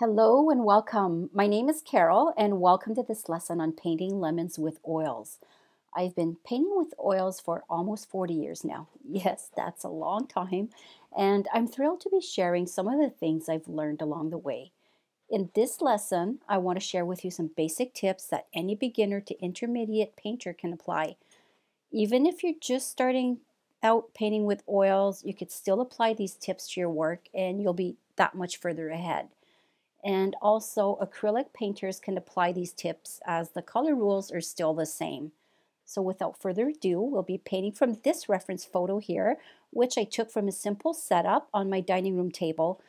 Hello and welcome. My name is Carol and welcome to this lesson on painting lemons with oils. I've been painting with oils for almost 40 years now. Yes, that's a long time. And I'm thrilled to be sharing some of the things I've learned along the way. In this lesson, I want to share with you some basic tips that any beginner to intermediate painter can apply. Even if you're just starting out painting with oils, you could still apply these tips to your work and you'll be that much further ahead. And also acrylic painters can apply these tips as the color rules are still the same. So without further ado, we'll be painting from this reference photo here, which I took from a simple setup on my dining room table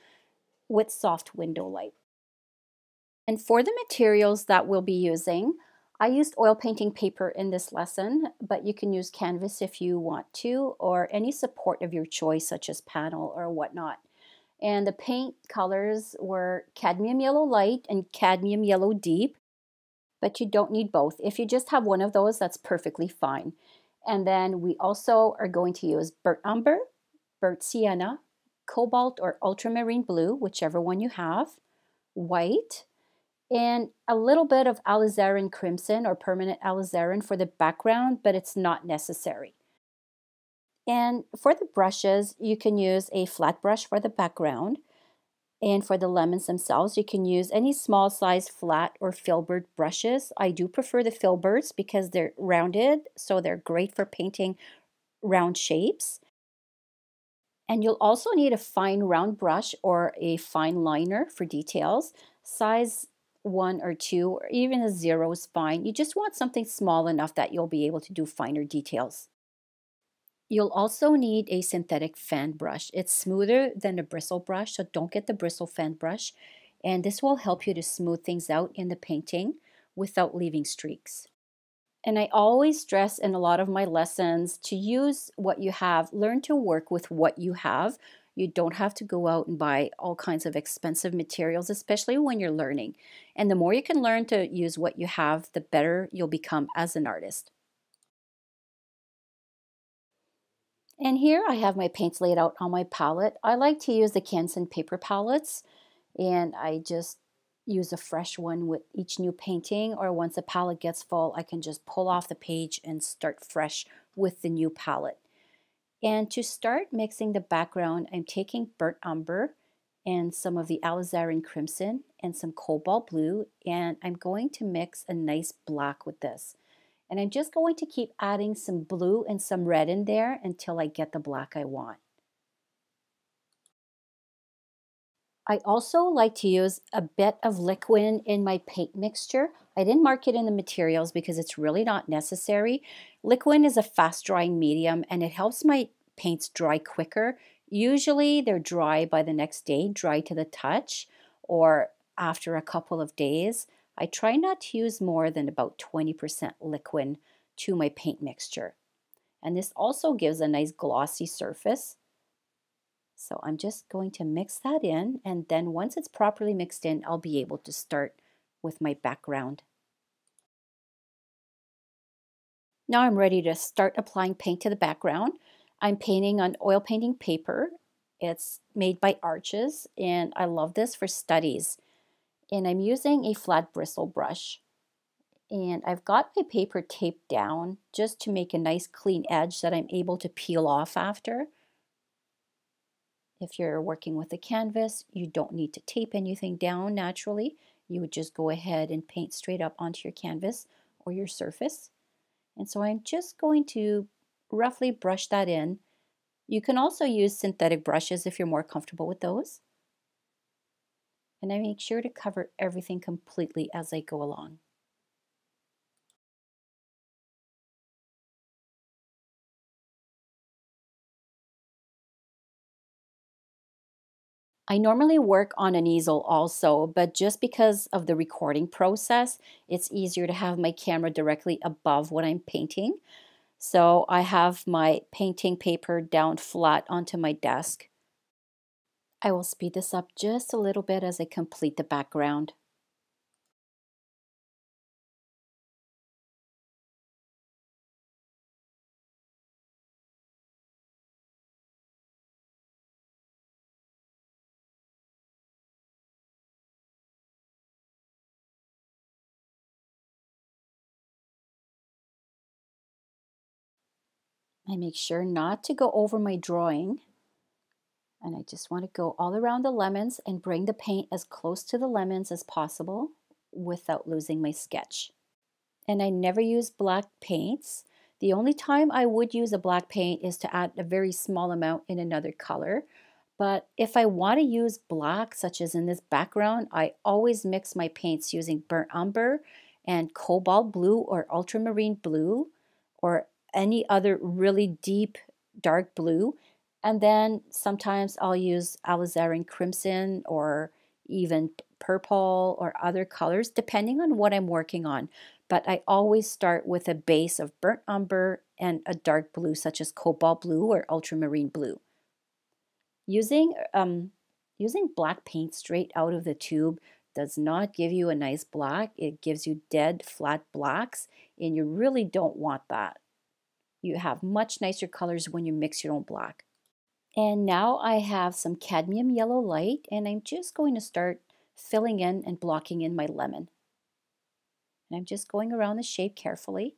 with soft window light. And for the materials that we'll be using, I used oil painting paper in this lesson, but you can use canvas if you want to, or any support of your choice such as panel or whatnot. And the paint colors were cadmium yellow light and cadmium yellow deep, but you don't need both. If you just have one of those, that's perfectly fine. And then we also are going to use burnt umber, burnt sienna, cobalt or ultramarine blue, whichever one you have, white, and a little bit of alizarin crimson or permanent alizarin for the background, but it's not necessary. And for the brushes, you can use a flat brush for the background. And for the lemons themselves, you can use any small size flat or filbert brushes. I do prefer the filberts because they're rounded, so they're great for painting round shapes. And you'll also need a fine round brush or a fine liner for details. Size 1 or 2 or even a 0 is fine. You just want something small enough that you'll be able to do finer details. You'll also need a synthetic fan brush. It's smoother than a bristle brush, so don't get the bristle fan brush. And this will help you to smooth things out in the painting without leaving streaks. And I always stress in a lot of my lessons to use what you have. Learn to work with what you have. You don't have to go out and buy all kinds of expensive materials, especially when you're learning. And the more you can learn to use what you have, the better you'll become as an artist. And here I have my paints laid out on my palette. I like to use the Canson paper palettes, and I just use a fresh one with each new painting, or once the palette gets full, I can just pull off the page and start fresh with the new palette. And to start mixing the background, I'm taking burnt umber and some of the alizarin crimson and some cobalt blue, and I'm going to mix a nice black with this. And I'm just going to keep adding some blue and some red in there until I get the black I want. I also like to use a bit of Liquin in my paint mixture. I didn't mark it in the materials because it's really not necessary. Liquin is a fast drying medium and it helps my paints dry quicker. Usually they're dry by the next day, dry to the touch, or after a couple of days. I try not to use more than about 20% Liquin to my paint mixture. And this also gives a nice glossy surface. So I'm just going to mix that in, and then once it's properly mixed in, I'll be able to start with my background. Now I'm ready to start applying paint to the background. I'm painting on oil painting paper. It's made by Arches, and I love this for studies. And I'm using a flat bristle brush, and I've got my paper taped down just to make a nice clean edge that I'm able to peel off after. If you're working with a canvas, you don't need to tape anything down naturally. You would just go ahead and paint straight up onto your canvas or your surface. And so I'm just going to roughly brush that in. You can also use synthetic brushes if you're more comfortable with those. And I make sure to cover everything completely as I go along. I normally work on an easel also, but just because of the recording process, it's easier to have my camera directly above what I'm painting. So I have my painting paper down flat onto my desk. I will speed this up just a little bit as I complete the background. I make sure not to go over my drawing, and I just want to go all around the lemons and bring the paint as close to the lemons as possible without losing my sketch. And I never use black paints. The only time I would use a black paint is to add a very small amount in another color. But if I want to use black, such as in this background, I always mix my paints using burnt umber and cobalt blue or ultramarine blue or any other really deep dark blue. And then sometimes I'll use alizarin crimson or even purple or other colors, depending on what I'm working on. But I always start with a base of burnt umber and a dark blue, such as cobalt blue or ultramarine blue. Using black paint straight out of the tube does not give you a nice black. It gives you dead, flat blacks, and you really don't want that. You have much nicer colors when you mix your own black. And now I have some cadmium yellow light, and I'm just going to start filling in and blocking in my lemon. And I'm just going around the shape carefully.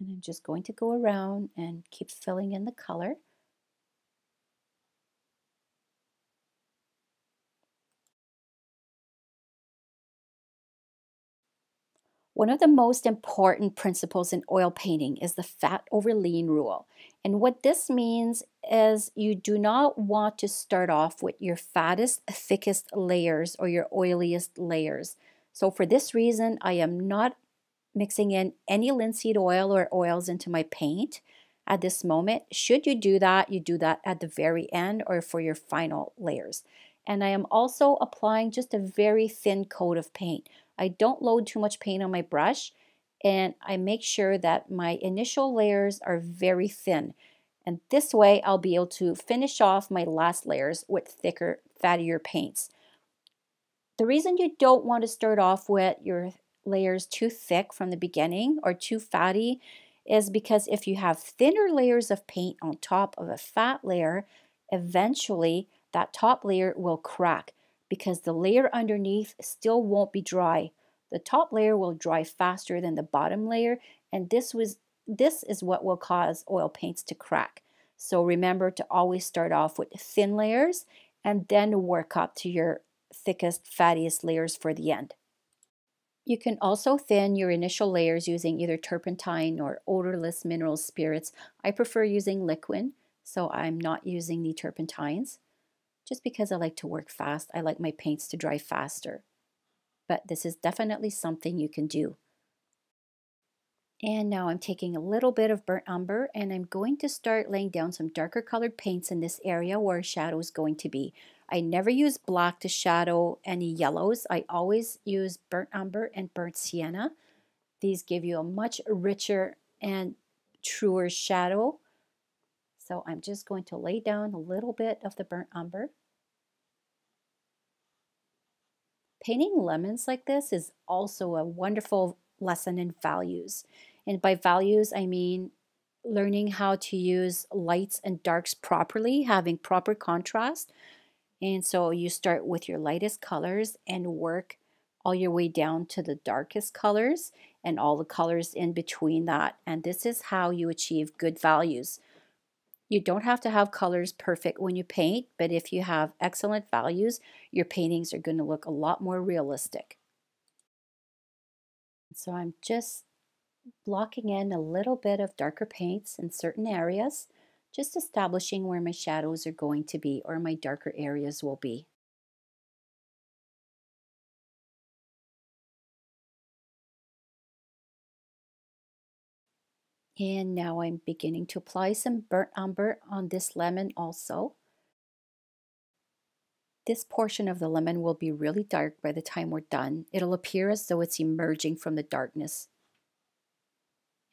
And I'm just going to go around and keep filling in the color. One of the most important principles in oil painting is the fat over lean rule. And what this means is you do not want to start off with your fattest, thickest layers or your oiliest layers. So for this reason, I am not mixing in any linseed oil or oils into my paint at this moment. Should you do that at the very end or for your final layers. And I am also applying just a very thin coat of paint. I don't load too much paint on my brush, and I make sure that my initial layers are very thin. And this way I'll be able to finish off my last layers with thicker, fattier paints. The reason you don't want to start off with your layers too thick from the beginning or too fatty is because if you have thinner layers of paint on top of a fat layer, eventually that top layer will crack, because the layer underneath still won't be dry. The top layer will dry faster than the bottom layer, and this is what will cause oil paints to crack. So remember to always start off with thin layers and then work up to your thickest, fattiest layers for the end. You can also thin your initial layers using either turpentine or odorless mineral spirits. I prefer using Liquin, so I'm not using the turpentines. Just because I like to work fast, I like my paints to dry faster. But this is definitely something you can do. And now I'm taking a little bit of burnt umber, and I'm going to start laying down some darker colored paints in this area where a shadow is going to be. I never use black to shadow any yellows. I always use burnt umber and burnt sienna. These give you a much richer and truer shadow. So I'm just going to lay down a little bit of the burnt umber. Painting lemons like this is also a wonderful lesson in values. And by values, I mean learning how to use lights and darks properly, having proper contrast. And so you start with your lightest colors and work all your way down to the darkest colors and all the colors in between that. And this is how you achieve good values. You don't have to have colors perfect when you paint, but if you have excellent values, your paintings are going to look a lot more realistic. So I'm just blocking in a little bit of darker paints in certain areas, just establishing where my shadows are going to be or my darker areas will be. And now I'm beginning to apply some burnt umber on this lemon also. This portion of the lemon will be really dark by the time we're done. It'll appear as though it's emerging from the darkness.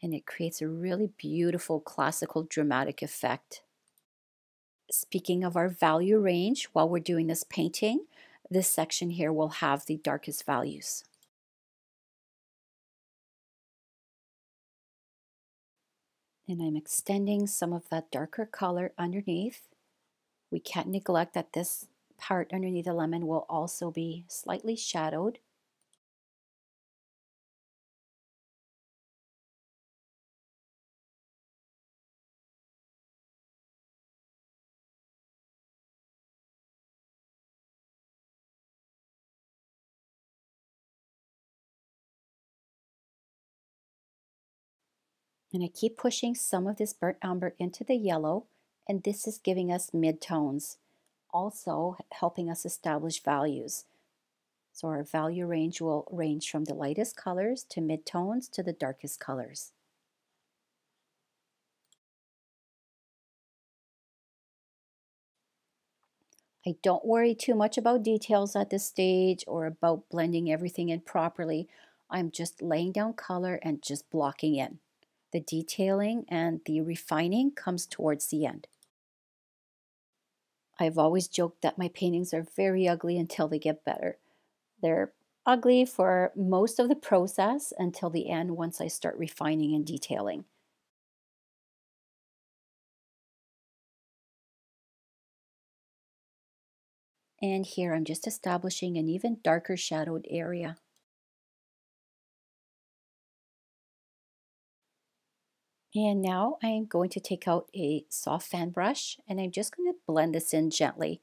And it creates a really beautiful classical dramatic effect. Speaking of our value range, while we're doing this painting, this section here will have the darkest values. and I'm extending some of that darker color underneath. We can't neglect that this part underneath the lemon will also be slightly shadowed. And I keep pushing some of this burnt umber into the yellow, and this is giving us mid-tones, also helping us establish values. So our value range will range from the lightest colors to mid-tones to the darkest colors. I don't worry too much about details at this stage or about blending everything in properly. I'm just laying down color and just blocking in. The detailing and the refining comes towards the end. I've always joked that my paintings are very ugly until they get better. They're ugly for most of the process until the end, once I start refining and detailing. And here I'm just establishing an even darker shadowed area. And now I'm going to take out a soft fan brush, and I'm just going to blend this in gently.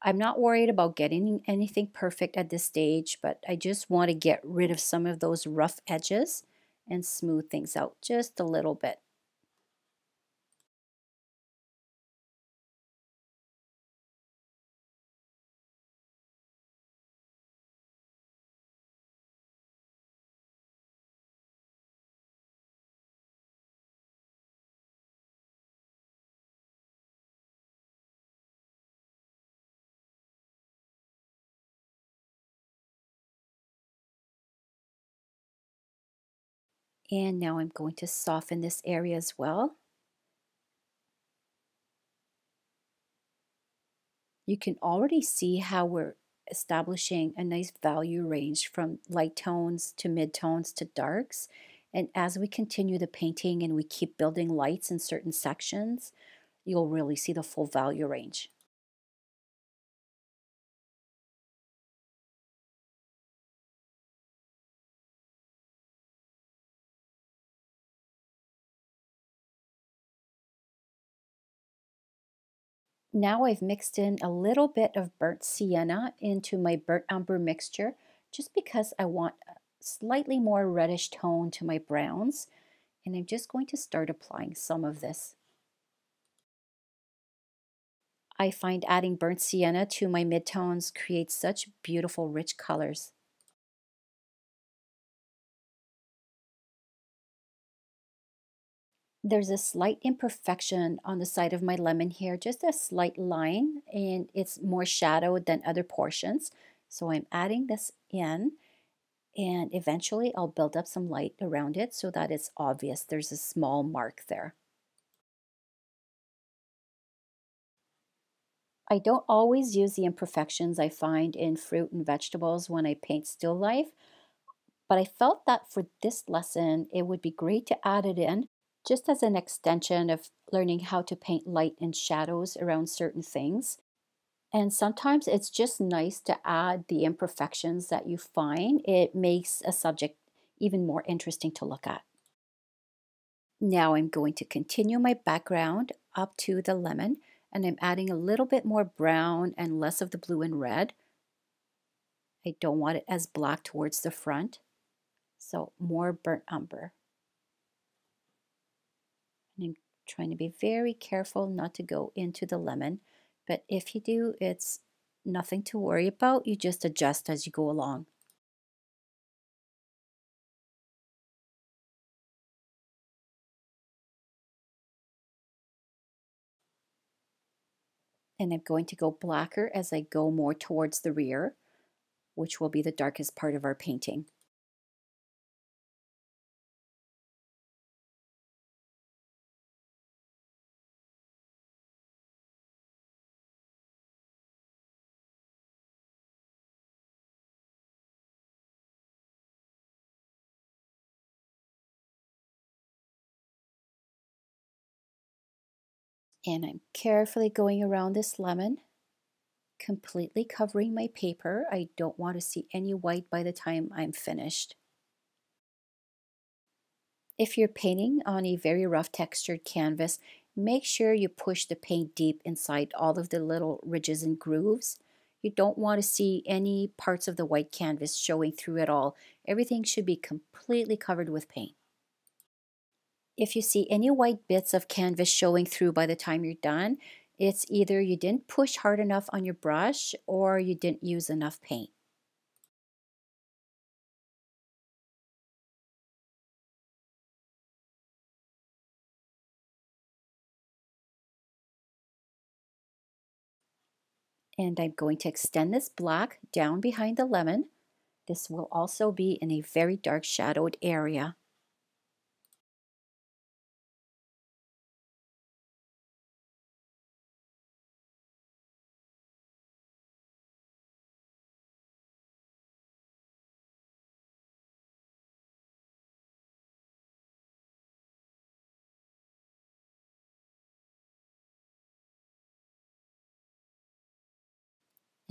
I'm not worried about getting anything perfect at this stage, but I just want to get rid of some of those rough edges and smooth things out just a little bit. And now I'm going to soften this area as well. You can already see how we're establishing a nice value range from light tones to mid-tones to darks. And as we continue the painting and we keep building lights in certain sections, you'll really see the full value range. Now I've mixed in a little bit of burnt sienna into my burnt umber mixture, just because I want a slightly more reddish tone to my browns, and I'm just going to start applying some of this. I find adding burnt sienna to my midtones creates such beautiful rich colors. There's a slight imperfection on the side of my lemon here, just a slight line, and it's more shadowed than other portions. So I'm adding this in, and eventually I'll build up some light around it so that it's obvious there's a small mark there. I don't always use the imperfections I find in fruit and vegetables when I paint still life, but I felt that for this lesson, it would be great to add it in, just as an extension of learning how to paint light and shadows around certain things. And sometimes it's just nice to add the imperfections that you find. It makes a subject even more interesting to look at. Now I'm going to continue my background up to the lemon, and I'm adding a little bit more brown and less of the blue and red. I don't want it as black towards the front, so more burnt umber. I'm trying to be very careful not to go into the lemon, but if you do, it's nothing to worry about. You just adjust as you go along. And I'm going to go blacker as I go more towards the rear, which will be the darkest part of our painting. and I'm carefully going around this lemon, completely covering my paper. I don't want to see any white by the time I'm finished. If you're painting on a very rough textured canvas, make sure you push the paint deep inside all of the little ridges and grooves. You don't want to see any parts of the white canvas showing through at all. Everything should be completely covered with paint. If you see any white bits of canvas showing through by the time you're done, it's either you didn't push hard enough on your brush or you didn't use enough paint. And I'm going to extend this black down behind the lemon. This will also be in a very dark shadowed area.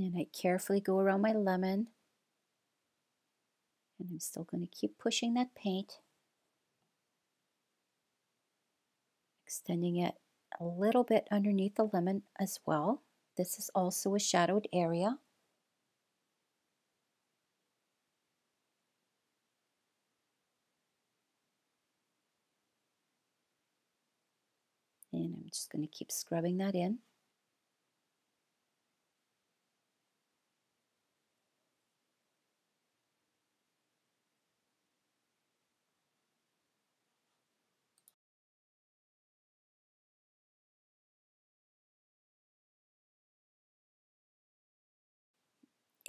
And I carefully go around my lemon, and I'm still going to keep pushing that paint, extending it a little bit underneath the lemon as well. This is also a shadowed area. And I'm just going to keep scrubbing that in.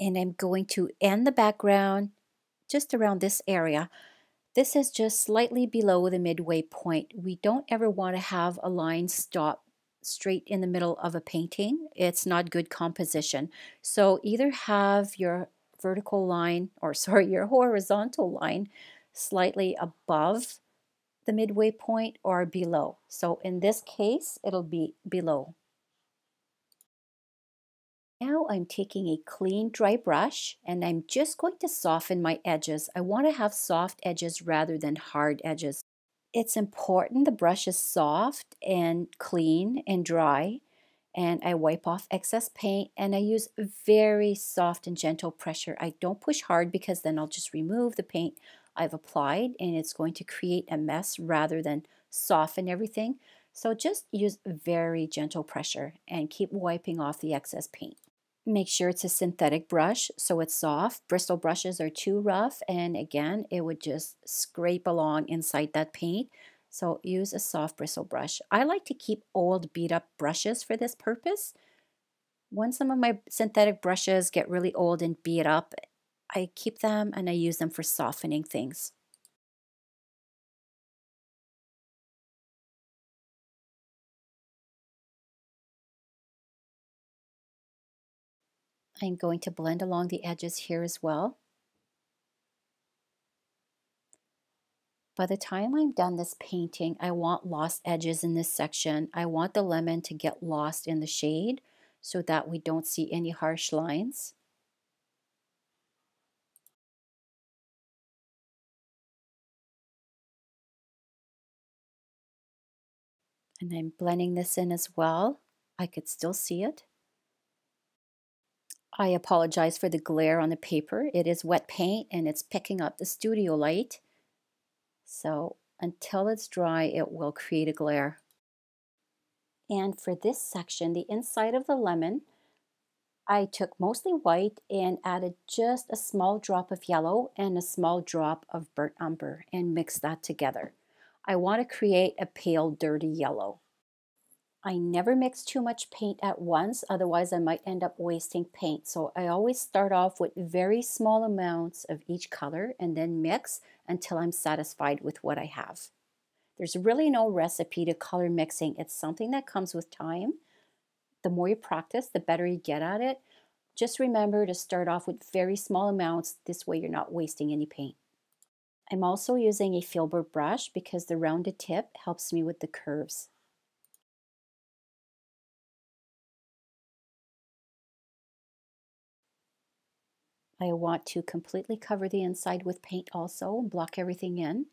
And I'm going to end the background just around this area. This is just slightly below the midway point. We don't ever want to have a line stop straight in the middle of a painting. It's not good composition. So either have your vertical line, or sorry, your horizontal line slightly above the midway point or below. So in this case, it'll be below. Now I'm taking a clean dry brush and I'm just going to soften my edges. I want to have soft edges rather than hard edges. It's important the brush is soft and clean and dry, and I wipe off excess paint and I use very soft and gentle pressure. I don't push hard because then I'll just remove the paint I've applied and it's going to create a mess rather than soften everything. So just use very gentle pressure and keep wiping off the excess paint. Make sure it's a synthetic brush so it's soft. Bristle brushes are too rough, and again it would just scrape along inside that paint, so use a soft bristle brush. I like to keep old beat up brushes for this purpose. When some of my synthetic brushes get really old and beat up, I keep them and I use them for softening things. I'm going to blend along the edges here as well. By the time I'm done this painting, I want lost edges in this section. I want the lemon to get lost in the shade so that we don't see any harsh lines. And I'm blending this in as well. I could still see it. I apologize for the glare on the paper. It is wet paint and it's picking up the studio light. So until it's dry, it will create a glare. And for this section, the inside of the lemon, I took mostly white and added just a small drop of yellow and a small drop of burnt umber and mixed that together. I want to create a pale, dirty yellow. I never mix too much paint at once, otherwise I might end up wasting paint. So I always start off with very small amounts of each color and then mix until I'm satisfied with what I have. There's really no recipe to color mixing. It's something that comes with time. The more you practice, the better you get at it. Just remember to start off with very small amounts. This way you're not wasting any paint. I'm also using a filbert brush because the rounded tip helps me with the curves. I want to completely cover the inside with paint also and block everything in.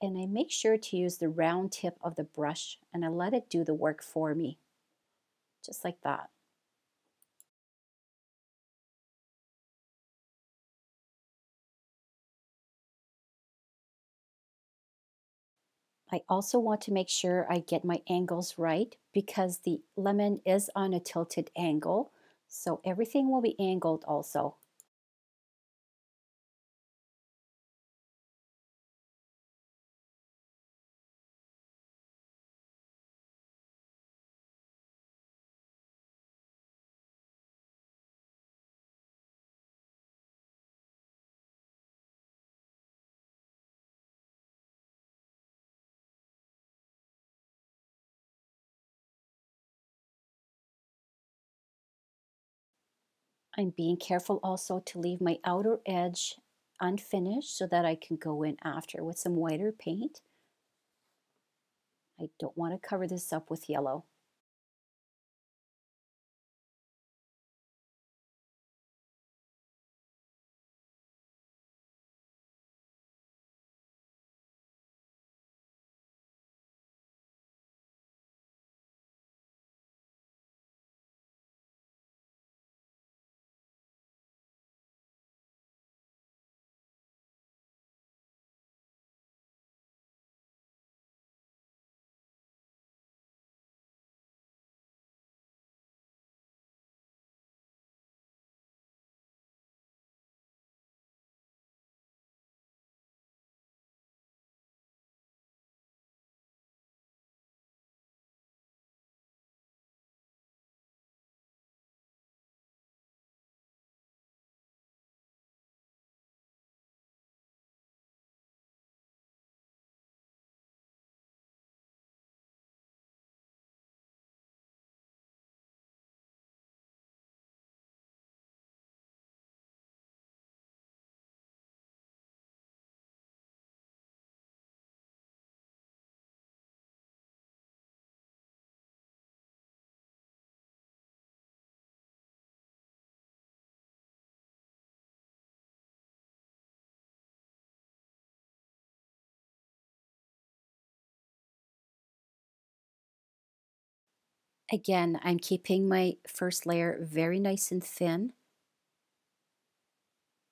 And I make sure to use the round tip of the brush and I let it do the work for me, just like that. I also want to make sure I get my angles right because the lemon is on a tilted angle, so everything will be angled also. I'm being careful also to leave my outer edge unfinished so that I can go in after with some whiter paint. I don't want to cover this up with yellow. Again, I'm keeping my first layer very nice and thin.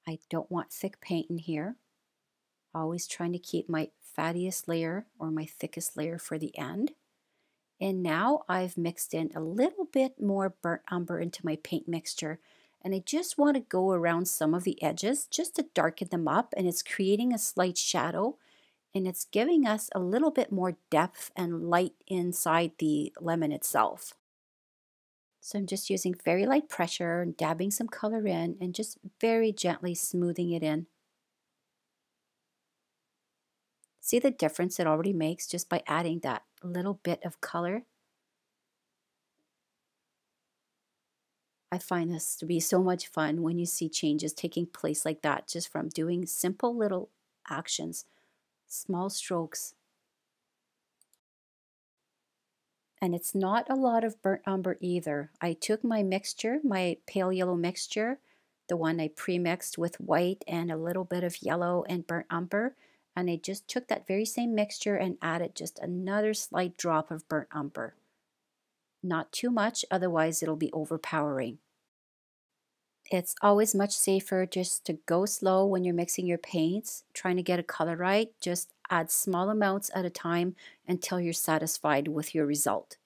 I don't want thick paint in here. Always trying to keep my fattiest layer or my thickest layer for the end. And now I've mixed in a little bit more burnt umber into my paint mixture. And I just want to go around some of the edges just to darken them up, and it's creating a slight shadow. And it's giving us a little bit more depth and light inside the lemon itself. So I'm just using very light pressure and dabbing some color in and just very gently smoothing it in. See the difference it already makes just by adding that little bit of color? I find this to be so much fun when you see changes taking place like that just from doing simple little actions. Small strokes. And it's not a lot of burnt umber either. I took my mixture, my pale yellow mixture, the one I pre-mixed with white and a little bit of yellow and burnt umber, and I just took that very same mixture and added just another slight drop of burnt umber. Not too much, otherwise it'll be overpowering. It's always much safer just to go slow when you're mixing your paints, trying to get a color right. Just add small amounts at a time until you're satisfied with your result.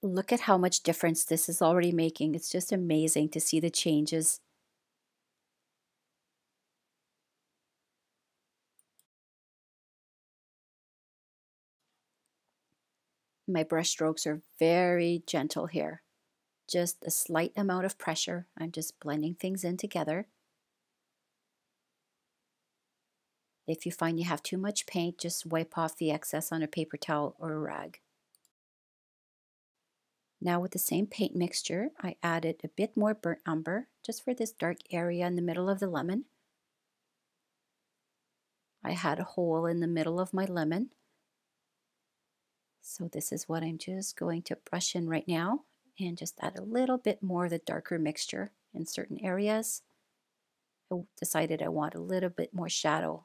Look at how much difference this is already making. It's just amazing to see the changes. My brush strokes are very gentle here. Just a slight amount of pressure. I'm just blending things in together. If you find you have too much paint, just wipe off the excess on a paper towel or a rag. Now with the same paint mixture, I added a bit more burnt umber, just for this dark area in the middle of the lemon. I had a hole in the middle of my lemon. So this is what I'm just going to brush in right now, and just add a little bit more of the darker mixture in certain areas. I decided I want a little bit more shadow.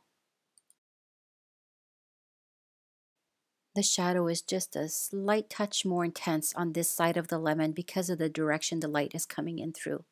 The shadow is just a slight touch more intense on this side of the lemon because of the direction the light is coming in through.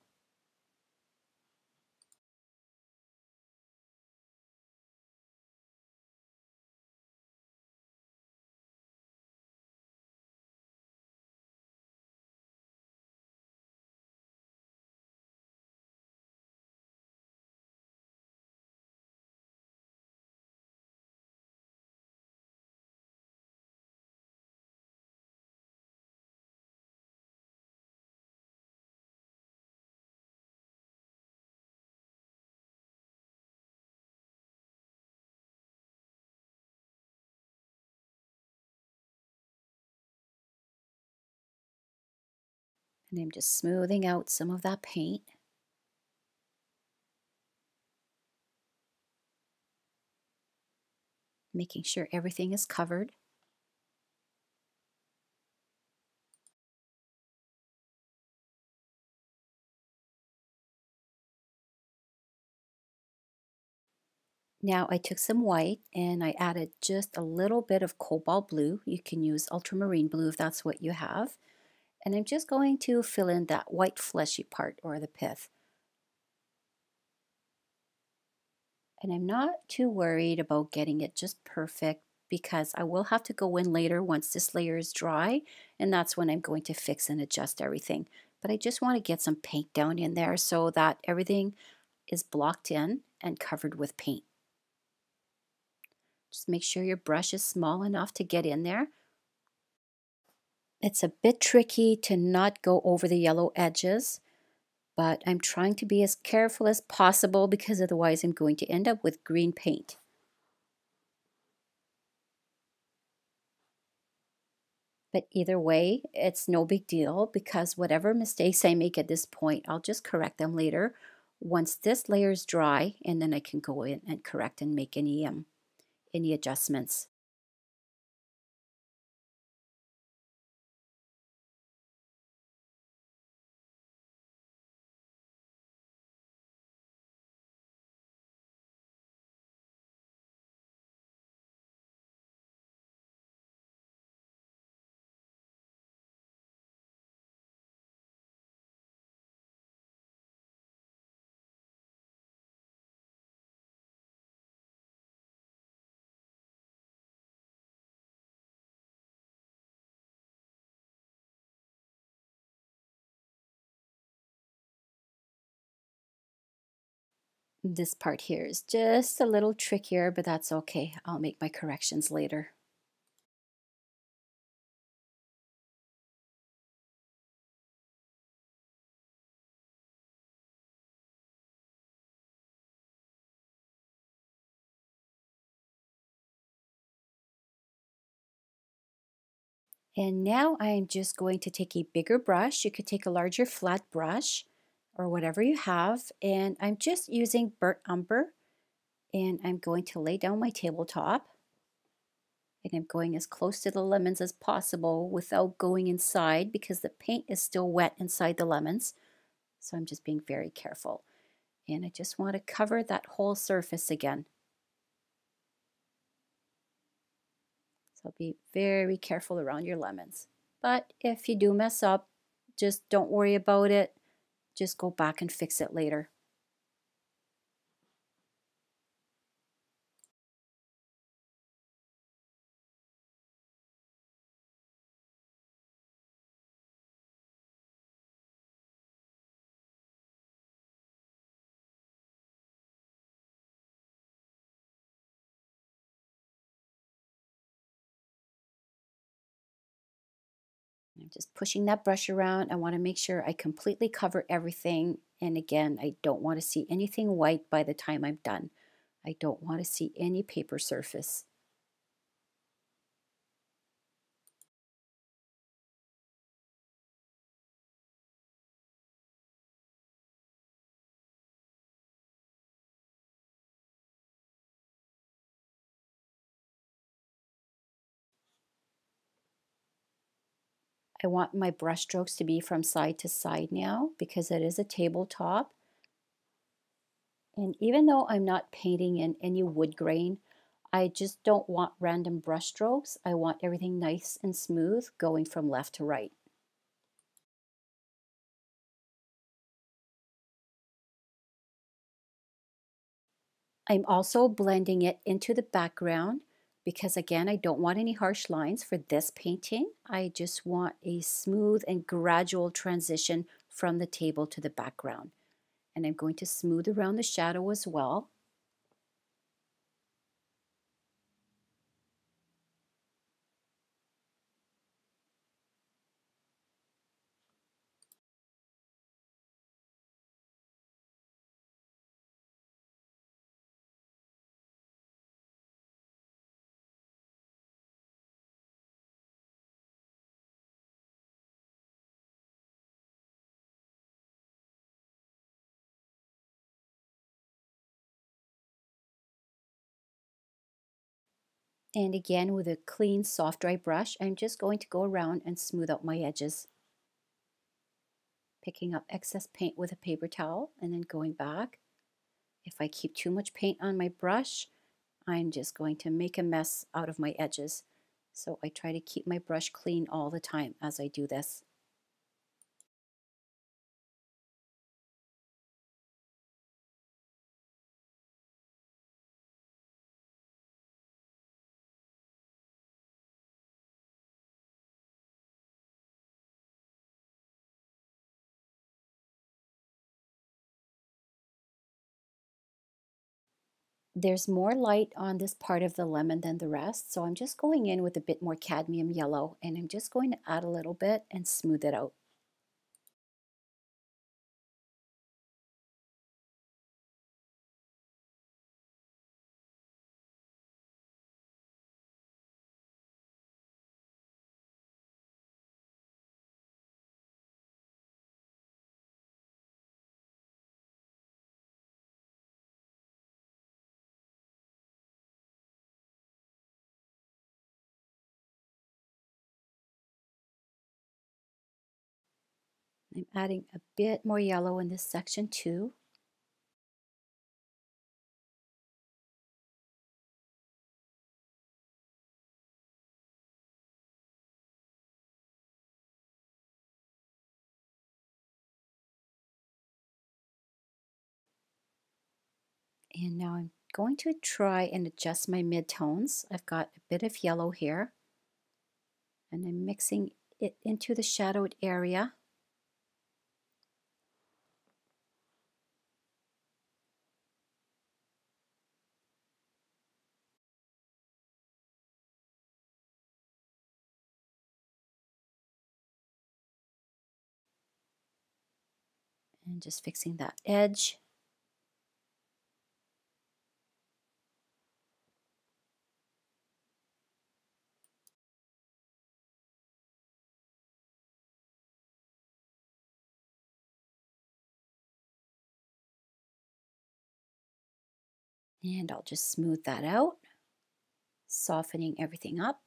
And I'm just smoothing out some of that paint. Making sure everything is covered. Now I took some white and I added just a little bit of cobalt blue. You can use ultramarine blue if that's what you have. And I'm just going to fill in that white fleshy part or the pith. And I'm not too worried about getting it just perfect because I will have to go in later once this layer is dry, and that's when I'm going to fix and adjust everything. But I just want to get some paint down in there so that everything is blocked in and covered with paint. Just make sure your brush is small enough to get in there. It's a bit tricky to not go over the yellow edges, but I'm trying to be as careful as possible because otherwise I'm going to end up with green paint. But either way, it's no big deal because whatever mistakes I make at this point, I'll just correct them later once this layer is dry, and then I can go in and correct and make any adjustments. This part here is just a little trickier, but that's okay. I'll make my corrections later. And now I'm just going to take a bigger brush. You could take a larger flat brush or whatever you have, and I'm just using burnt umber, and I'm going to lay down my tabletop, and I'm going as close to the lemons as possible without going inside because the paint is still wet inside the lemons, so I'm just being very careful, and I just want to cover that whole surface again. So be very careful around your lemons, but if you do mess up, just don't worry about it. Just go back and fix it later. I'm just pushing that brush around. I want to make sure I completely cover everything, and again, I don't want to see anything white by the time I'm done. I don't want to see any paper surface. I want my brush strokes to be from side to side now because it is a tabletop. And even though I'm not painting in any wood grain, I just don't want random brush strokes. I want everything nice and smooth going from left to right. I'm also blending it into the background because again, I don't want any harsh lines for this painting. I just want a smooth and gradual transition from the table to the background. And I'm going to smooth around the shadow as well. And again, with a clean, soft, dry brush, I'm just going to go around and smooth out my edges. Picking up excess paint with a paper towel and then going back. If I keep too much paint on my brush, I'm just going to make a mess out of my edges. So I try to keep my brush clean all the time as I do this. There's more light on this part of the lemon than the rest, so I'm just going in with a bit more cadmium yellow, and I'm just going to add a little bit and smooth it out. I'm adding a bit more yellow in this section too. And now I'm going to try and adjust my midtones. I've got a bit of yellow here. And I'm mixing it into the shadowed area. And just fixing that edge. And I'll just smooth that out, softening everything up.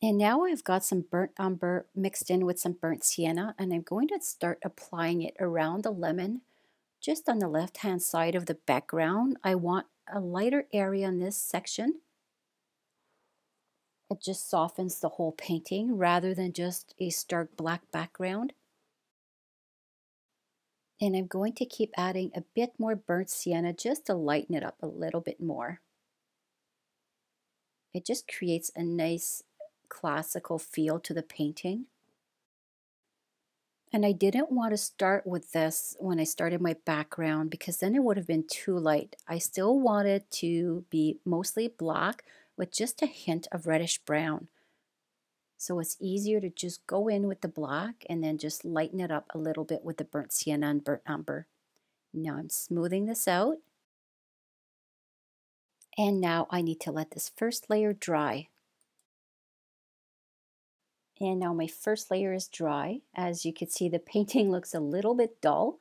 And now I've got some burnt umber mixed in with some burnt sienna, and I'm going to start applying it around the lemon, just on the left-hand side of the background. I want a lighter area in this section. It just softens the whole painting rather than just a stark black background. And I'm going to keep adding a bit more burnt sienna just to lighten it up a little bit more. It just creates a nice classical feel to the painting. And I didn't want to start with this when I started my background because then it would have been too light. I still wanted to be mostly black with just a hint of reddish brown. So it's easier to just go in with the black and then just lighten it up a little bit with the burnt sienna and burnt umber. Now I'm smoothing this out. And now I need to let this first layer dry. And now my first layer is dry. As you can see, the painting looks a little bit dull.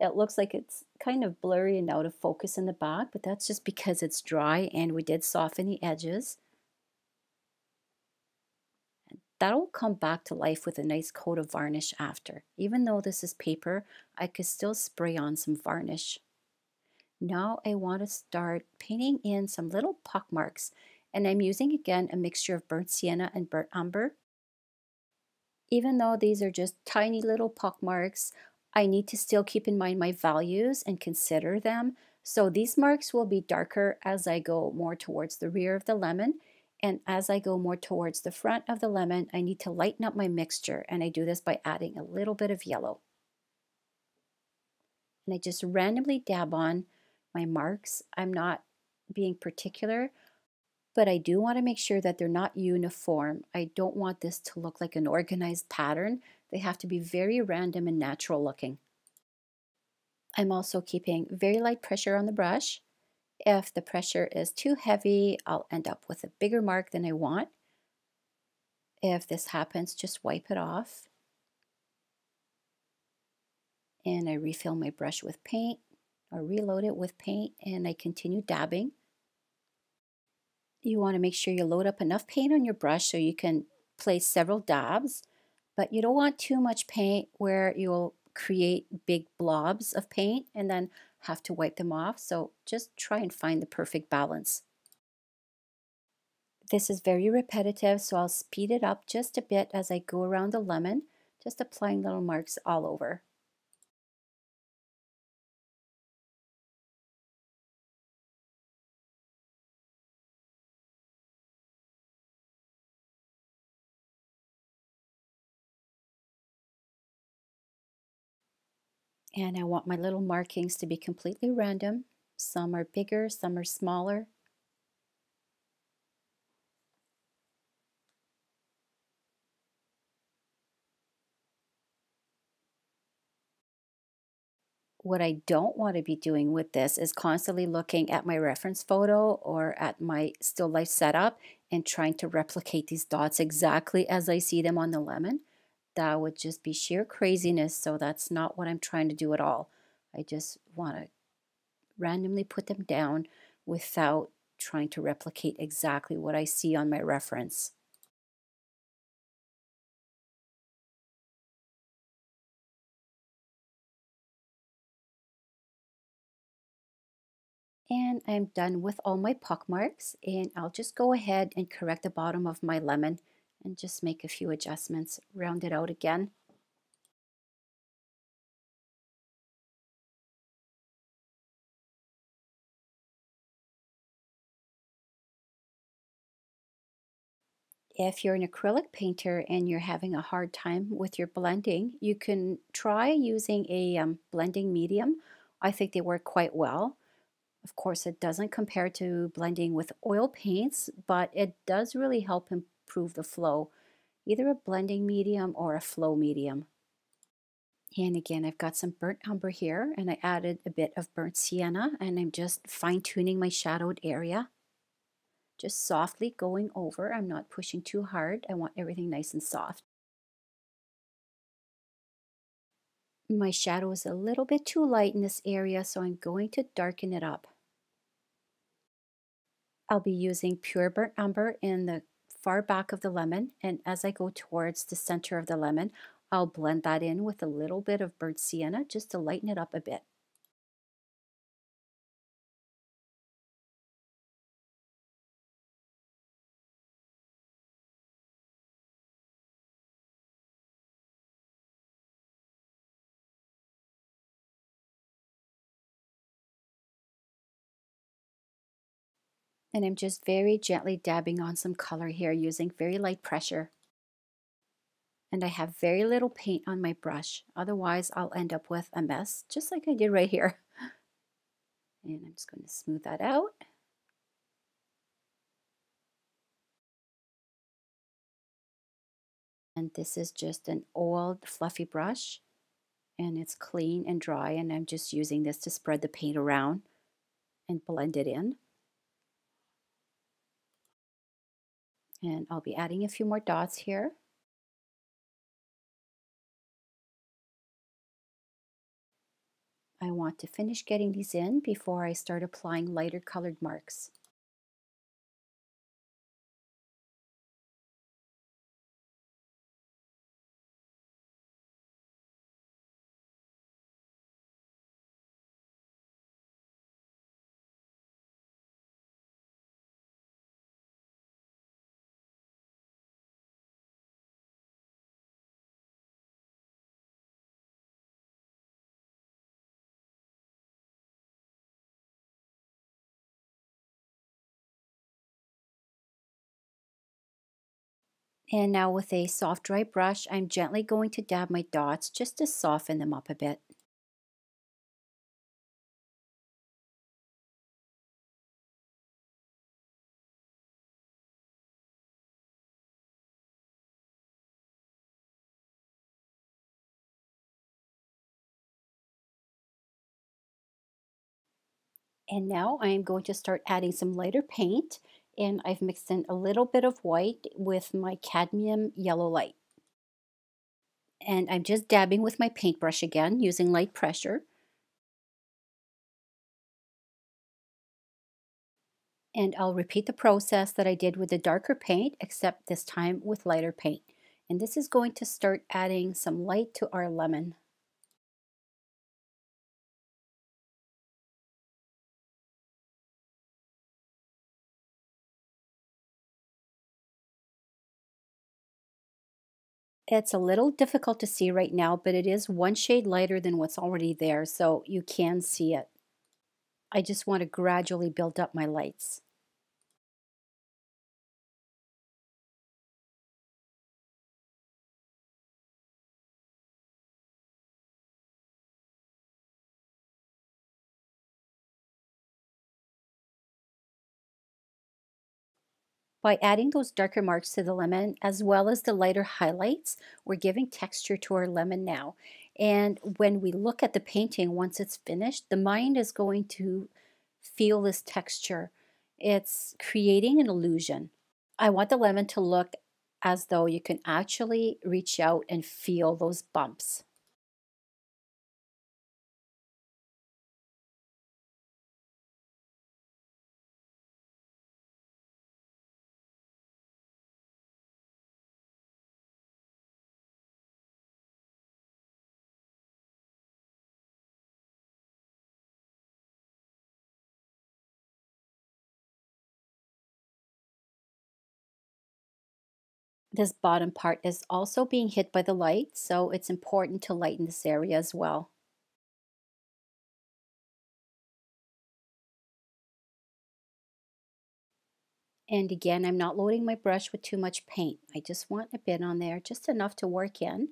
It looks like it's kind of blurry and out of focus in the back, but that's just because it's dry and we did soften the edges. And that'll come back to life with a nice coat of varnish after. Even though this is paper, I could still spray on some varnish. Now I want to start painting in some little pock marks, and I'm using again a mixture of burnt sienna and burnt umber. Even though these are just tiny little pock marks, I need to still keep in mind my values and consider them. So these marks will be darker as I go more towards the rear of the lemon, and as I go more towards the front of the lemon, I need to lighten up my mixture, and I do this by adding a little bit of yellow. And I just randomly dab on my marks. I'm not being particular, but I do want to make sure that they're not uniform. I don't want this to look like an organized pattern. They have to be very random and natural looking. I'm also keeping very light pressure on the brush. If the pressure is too heavy, I'll end up with a bigger mark than I want. If this happens, just wipe it off. And I refill my brush with paint, or reload it with paint, and I continue dabbing. You want to make sure you load up enough paint on your brush so you can place several dabs, but you don't want too much paint where you'll create big blobs of paint and then have to wipe them off. So just try and find the perfect balance. This is very repetitive, so I'll speed it up just a bit as I go around the lemon, just applying little marks all over. And I want my little markings to be completely random. Some are bigger, some are smaller. What I don't want to be doing with this is constantly looking at my reference photo or at my still life setup and trying to replicate these dots exactly as I see them on the lemon. That would just be sheer craziness, so that's not what I'm trying to do at all. I just want to randomly put them down without trying to replicate exactly what I see on my reference. And I'm done with all my pock marks, and I'll just go ahead and correct the bottom of my lemon and just make a few adjustments, round it out again. If you're an acrylic painter and you're having a hard time with your blending, you can try using a blending medium. I think they work quite well. Of course, it doesn't compare to blending with oil paints, but it does really help improve the flow, either a blending medium or a flow medium. And again, I've got some burnt umber here, and I added a bit of burnt sienna, and I'm just fine-tuning my shadowed area, just softly going over. I'm not pushing too hard. I want everything nice and soft. My shadow is a little bit too light in this area, so I'm going to darken it up. I'll be using pure burnt umber in the far back of the lemon, and as I go towards the center of the lemon, I'll blend that in with a little bit of burnt sienna just to lighten it up a bit. And I'm just very gently dabbing on some color here using very light pressure. and I have very little paint on my brush. Otherwise, I'll end up with a mess, just like I did right here. And I'm just going to smooth that out. And this is just an oiled fluffy brush, and it's clean and dry, and I'm just using this to spread the paint around and blend it in. And I'll be adding a few more dots here. I want to finish getting these in before I start applying lighter colored marks. And now with a soft dry brush, I'm gently going to dab my dots just to soften them up a bit. And now I am going to start adding some lighter paint. And I've mixed in a little bit of white with my cadmium yellow light. And I'm just dabbing with my paintbrush again, using light pressure. And I'll repeat the process that I did with the darker paint, except this time with lighter paint. And this is going to start adding some light to our lemon. It's a little difficult to see right now, but it is one shade lighter than what's already there, so you can see it. I just want to gradually build up my lights. By adding those darker marks to the lemon, as well as the lighter highlights, we're giving texture to our lemon now. And when we look at the painting, once it's finished, the mind is going to feel this texture. It's creating an illusion. I want the lemon to look as though you can actually reach out and feel those bumps. This bottom part is also being hit by the light, so it's important to lighten this area as well. And again, I'm not loading my brush with too much paint. I just want a bit on there, just enough to work in.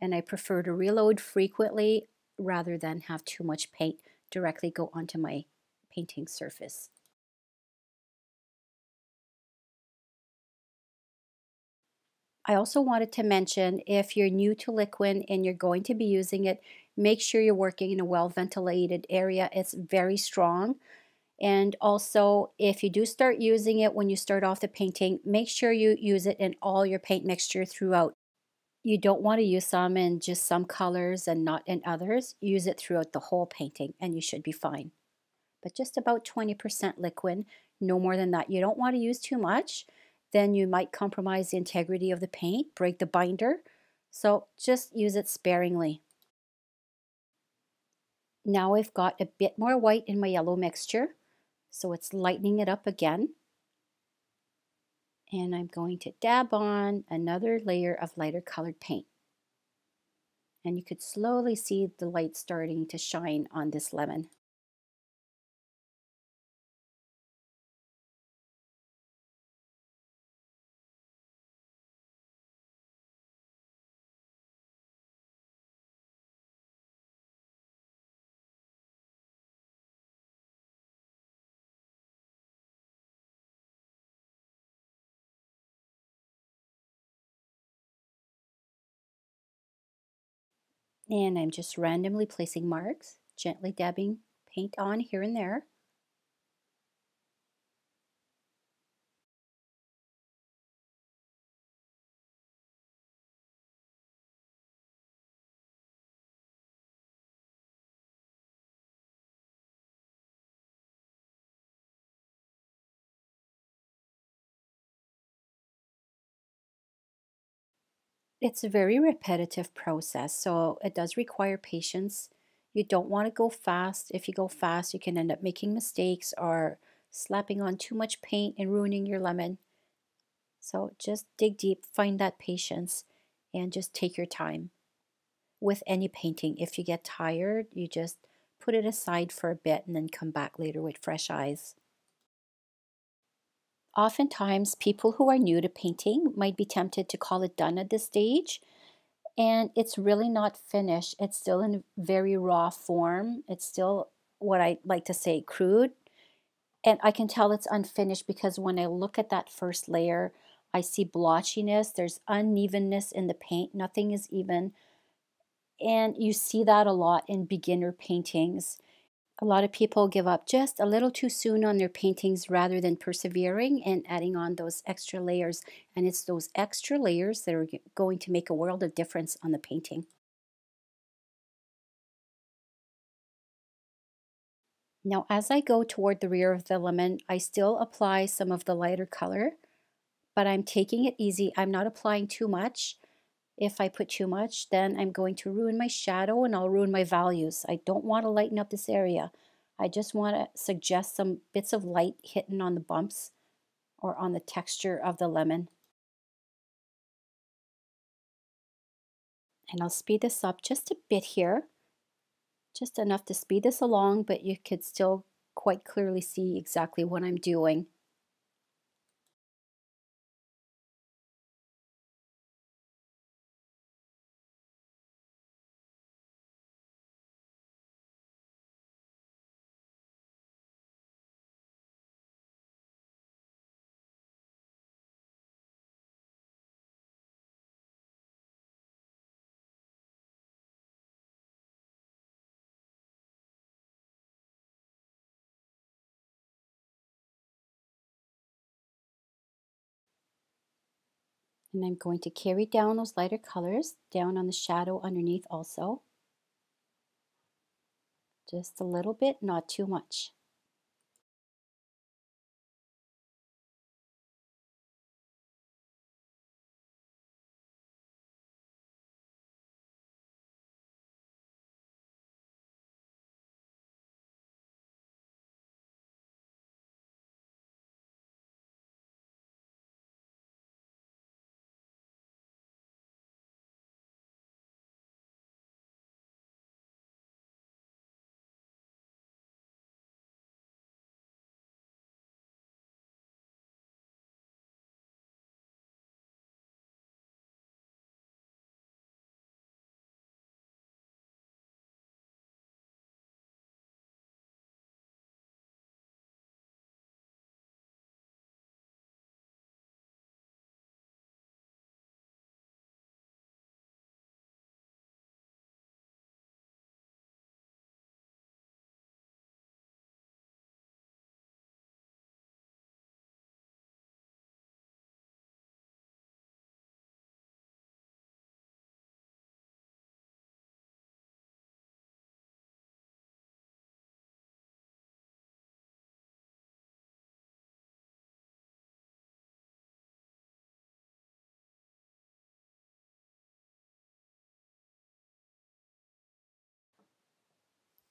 And I prefer to reload frequently rather than have too much paint directly go onto my painting surface. I also wanted to mention, if you're new to Liquin and you're going to be using it, make sure you're working in a well-ventilated area. It's very strong. And also, if you do start using it when you start off the painting, make sure you use it in all your paint mixture throughout. You don't want to use some in just some colors and not in others. Use it throughout the whole painting and you should be fine. But just about 20% Liquin, no more than that. You don't want to use too much. Then you might compromise the integrity of the paint, break the binder, so just use it sparingly. Now I've got a bit more white in my yellow mixture, so it's lightening it up again. And I'm going to dab on another layer of lighter colored paint. And you could slowly see the light starting to shine on this lemon. and I'm just randomly placing marks, gently dabbing paint on here and there. It's a very repetitive process, so it does require patience. You don't want to go fast. If you go fast, you can end up making mistakes or slapping on too much paint and ruining your lemon. So just dig deep, find that patience, and just take your time. With any painting, if you get tired, you just put it aside for a bit and then come back later with fresh eyes. Oftentimes, people who are new to painting might be tempted to call it done at this stage, and it's really not finished. It's still in very raw form. It's still what I like to say, crude, and I can tell it's unfinished because when I look at that first layer, I see blotchiness. There's unevenness in the paint. Nothing is even, and you see that a lot in beginner paintings. A lot of people give up just a little too soon on their paintings rather than persevering and adding on those extra layers. And it's those extra layers that are going to make a world of difference on the painting. Now, as I go toward the rear of the lemon, I still apply some of the lighter color, but I'm taking it easy. I'm not applying too much. If I put too much, then I'm going to ruin my shadow and I'll ruin my values. I don't want to lighten up this area. I just want to suggest some bits of light hitting on the bumps or on the texture of the lemon. And I'll speed this up just a bit here, just enough to speed this along, but you could still quite clearly see exactly what I'm doing. And I'm going to carry down those lighter colors down on the shadow underneath also. Just a little bit, not too much.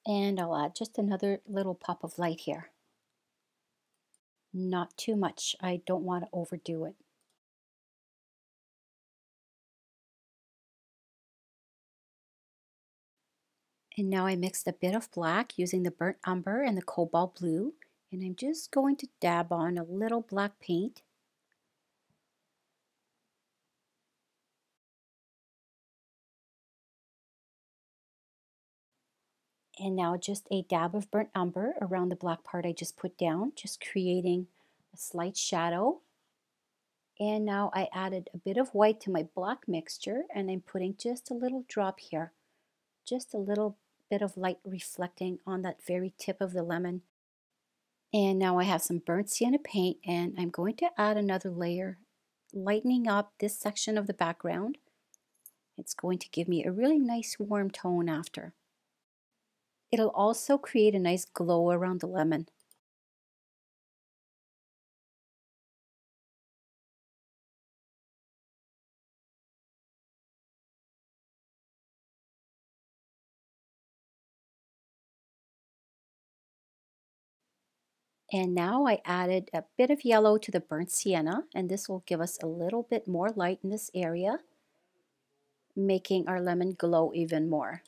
And I'll add just another little pop of light here. Not too much. I don't want to overdo it. And now I mixed a bit of black using the burnt umber and the cobalt blue, and I'm just going to dab on a little black paint. And now just a dab of burnt umber around the black part I just put down, just creating a slight shadow. And now I added a bit of white to my black mixture, and I'm putting just a little drop here just a little bit of light reflecting on that very tip of the lemon. And now I have some burnt sienna paint, and I'm going to add another layer, lightening up this section of the background. It's going to give me a really nice warm tone after. It'll also create a nice glow around the lemon. And now I added a bit of yellow to the burnt sienna, and this will give us a little bit more light in this area, making our lemon glow even more.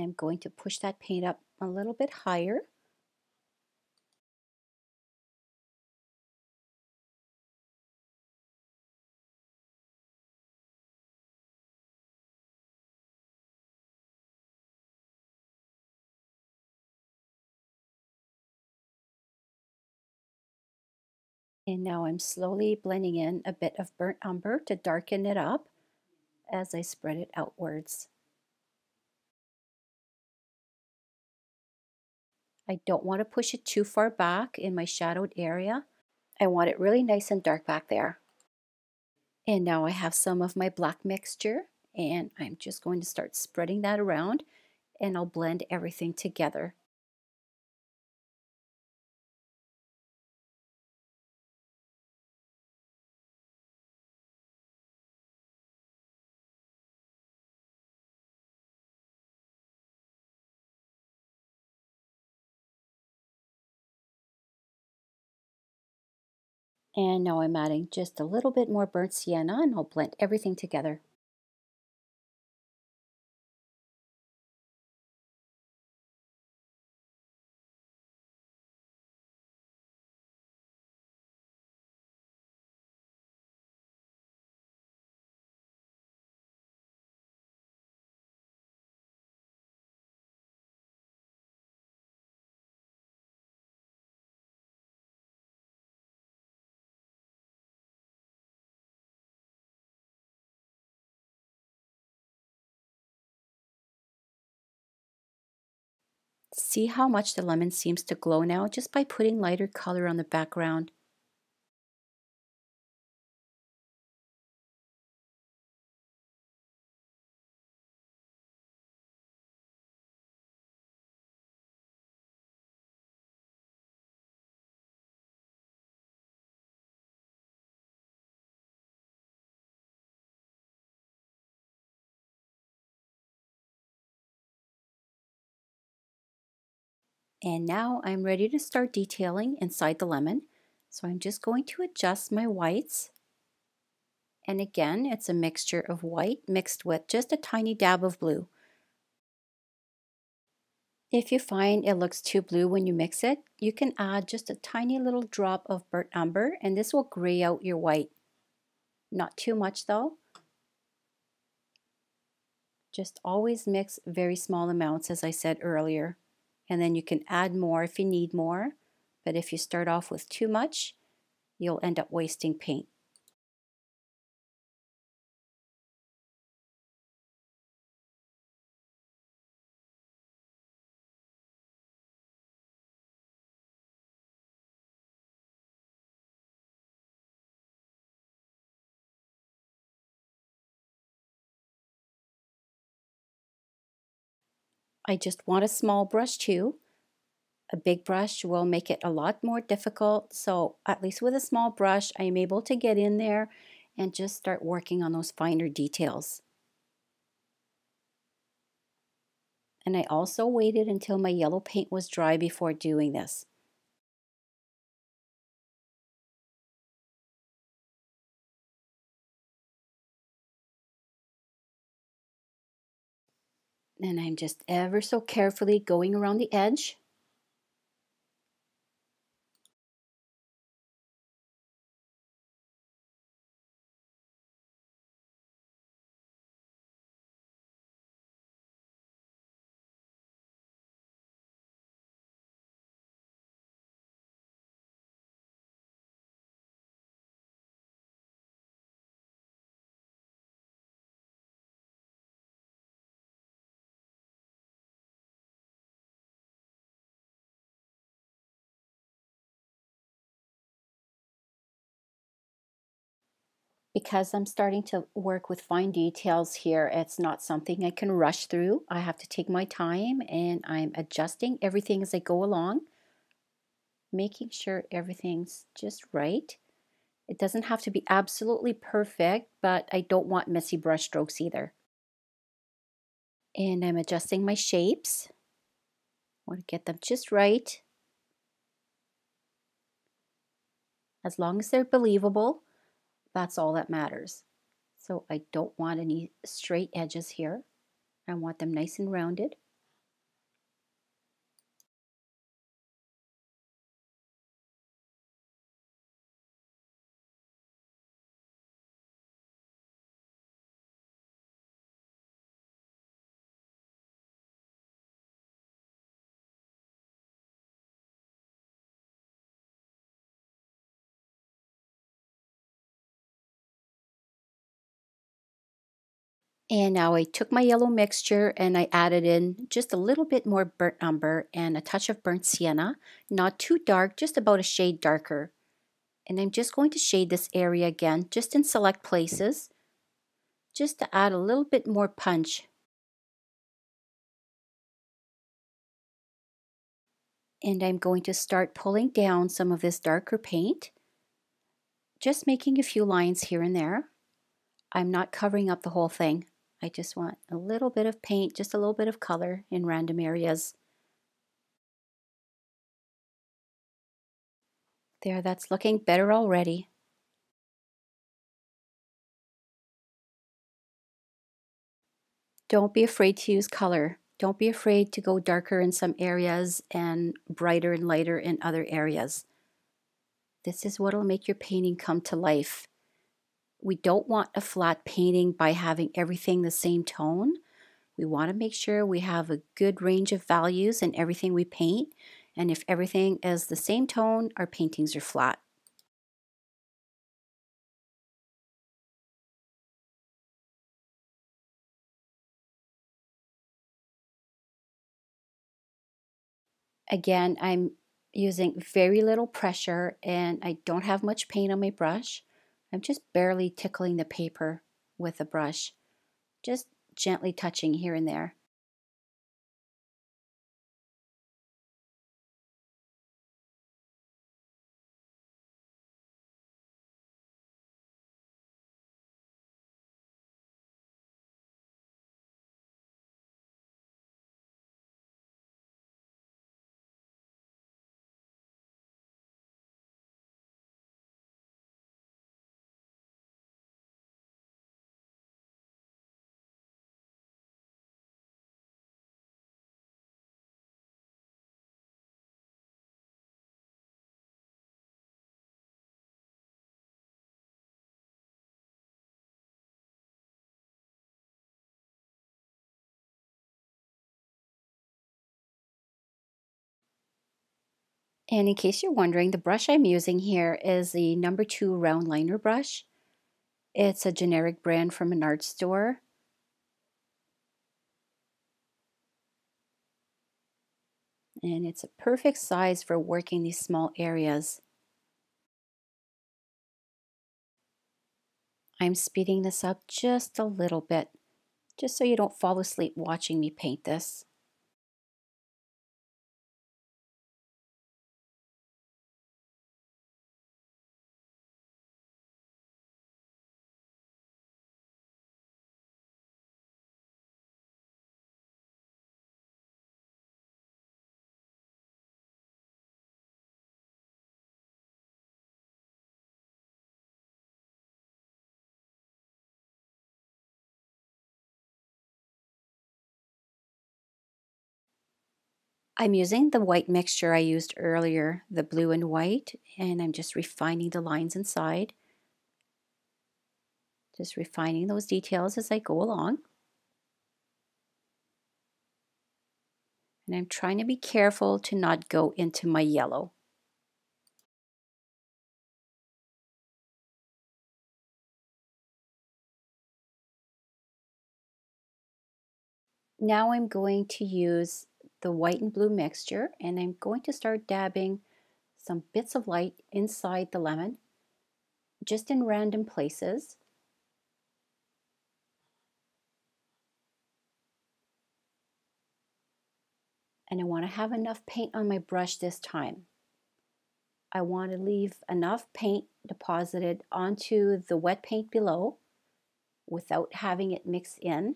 I'm going to push that paint up a little bit higher. And now I'm slowly blending in a bit of burnt umber to darken it up as I spread it outwards. I don't want to push it too far back in my shadowed area. I want it really nice and dark back there. And now I have some of my black mixture, and I'm just going to start spreading that around, and I'll blend everything together. And now I'm adding just a little bit more burnt sienna, and I'll blend everything together. See how much the lemon seems to glow now just by putting lighter color on the background. And now I'm ready to start detailing inside the lemon. So I'm just going to adjust my whites. And again, it's a mixture of white mixed with just a tiny dab of blue. If you find it looks too blue when you mix it, you can add just a tiny little drop of burnt umber, and this will gray out your white. Not too much though. Just always mix very small amounts, as I said earlier. And then you can add more if you need more, but if you start off with too much, you'll end up wasting paint. I just want a small brush too. A big brush will make it a lot more difficult, so at least with a small brush I am able to get in there and just start working on those finer details. And I also waited until my yellow paint was dry before doing this. And I'm just ever so carefully going around the edge. because I'm starting to work with fine details here. It's not something I can rush through. I have to take my time, and I'm adjusting everything as I go along, making sure everything's just right. It doesn't have to be absolutely perfect, but I don't want messy brush strokes either. And I'm adjusting my shapes. I want to get them just right. As long as they're believable, that's all that matters. So I don't want any straight edges here. I want them nice and rounded. And now I took my yellow mixture and I added in just a little bit more burnt umber and a touch of burnt sienna. Not too dark, just about a shade darker. And I'm just going to shade this area again, just in select places, just to add a little bit more punch. And I'm going to start pulling down some of this darker paint, just making a few lines here and there. I'm not covering up the whole thing. I just want a little bit of paint, just a little bit of color in random areas. There, that's looking better already. Don't be afraid to use color. Don't be afraid to go darker in some areas and brighter and lighter in other areas. This is what'll make your painting come to life. We don't want a flat painting by having everything the same tone. We want to make sure we have a good range of values in everything we paint. And if everything is the same tone, our paintings are flat. Again, I'm using very little pressure and I don't have much paint on my brush. I'm just barely tickling the paper with a brush, just gently touching here and there. And in case you're wondering, the brush I'm using here is the No. 2 round liner brush. It's a generic brand from an art store. And it's a perfect size for working these small areas. I'm speeding this up just a little bit, just so you don't fall asleep watching me paint this. I'm using the white mixture I used earlier, the blue and white, and I'm just refining the lines inside. Just refining those details as I go along. And I'm trying to be careful to not go into my yellow. Now I'm going to use the white and blue mixture, and I'm going to start dabbing some bits of light inside the lemon, just in random places. and I want to have enough paint on my brush this time. I want to leave enough paint deposited onto the wet paint below without having it mix in.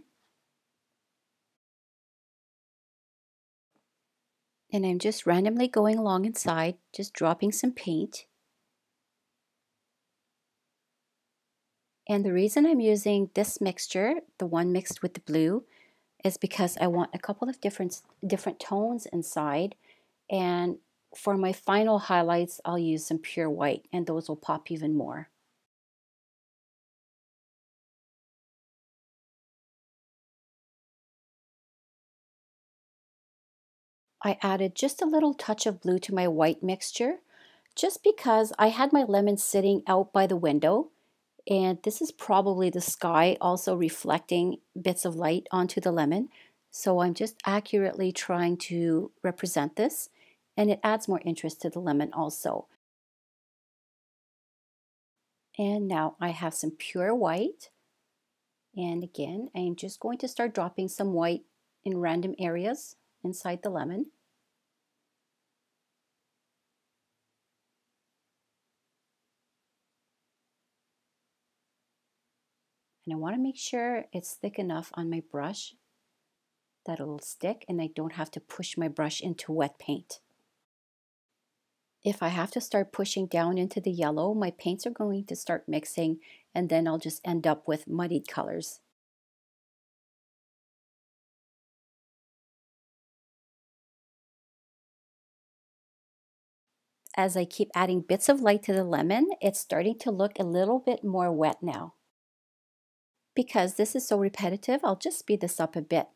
And I'm just randomly going along inside, just dropping some paint. And the reason I'm using this mixture, the one mixed with the blue, is because I want a couple of different tones inside, and for my final highlights, I'll use some pure white, and those will pop even more. I added just a little touch of blue to my white mixture, just because I had my lemon sitting out by the window, and this is probably the sky also reflecting bits of light onto the lemon, so I'm just accurately trying to represent this. And it adds more interest to the lemon also. And now I have some pure white. And again, I'm just going to start dropping some white in random areas inside the lemon. And I want to make sure it's thick enough on my brush that it'll stick and I don't have to push my brush into wet paint. If I have to start pushing down into the yellow, my paints are going to start mixing and then I'll just end up with muddied colors. As I keep adding bits of light to the lemon, it's starting to look a little bit more wet now. Because this is so repetitive, I'll just speed this up a bit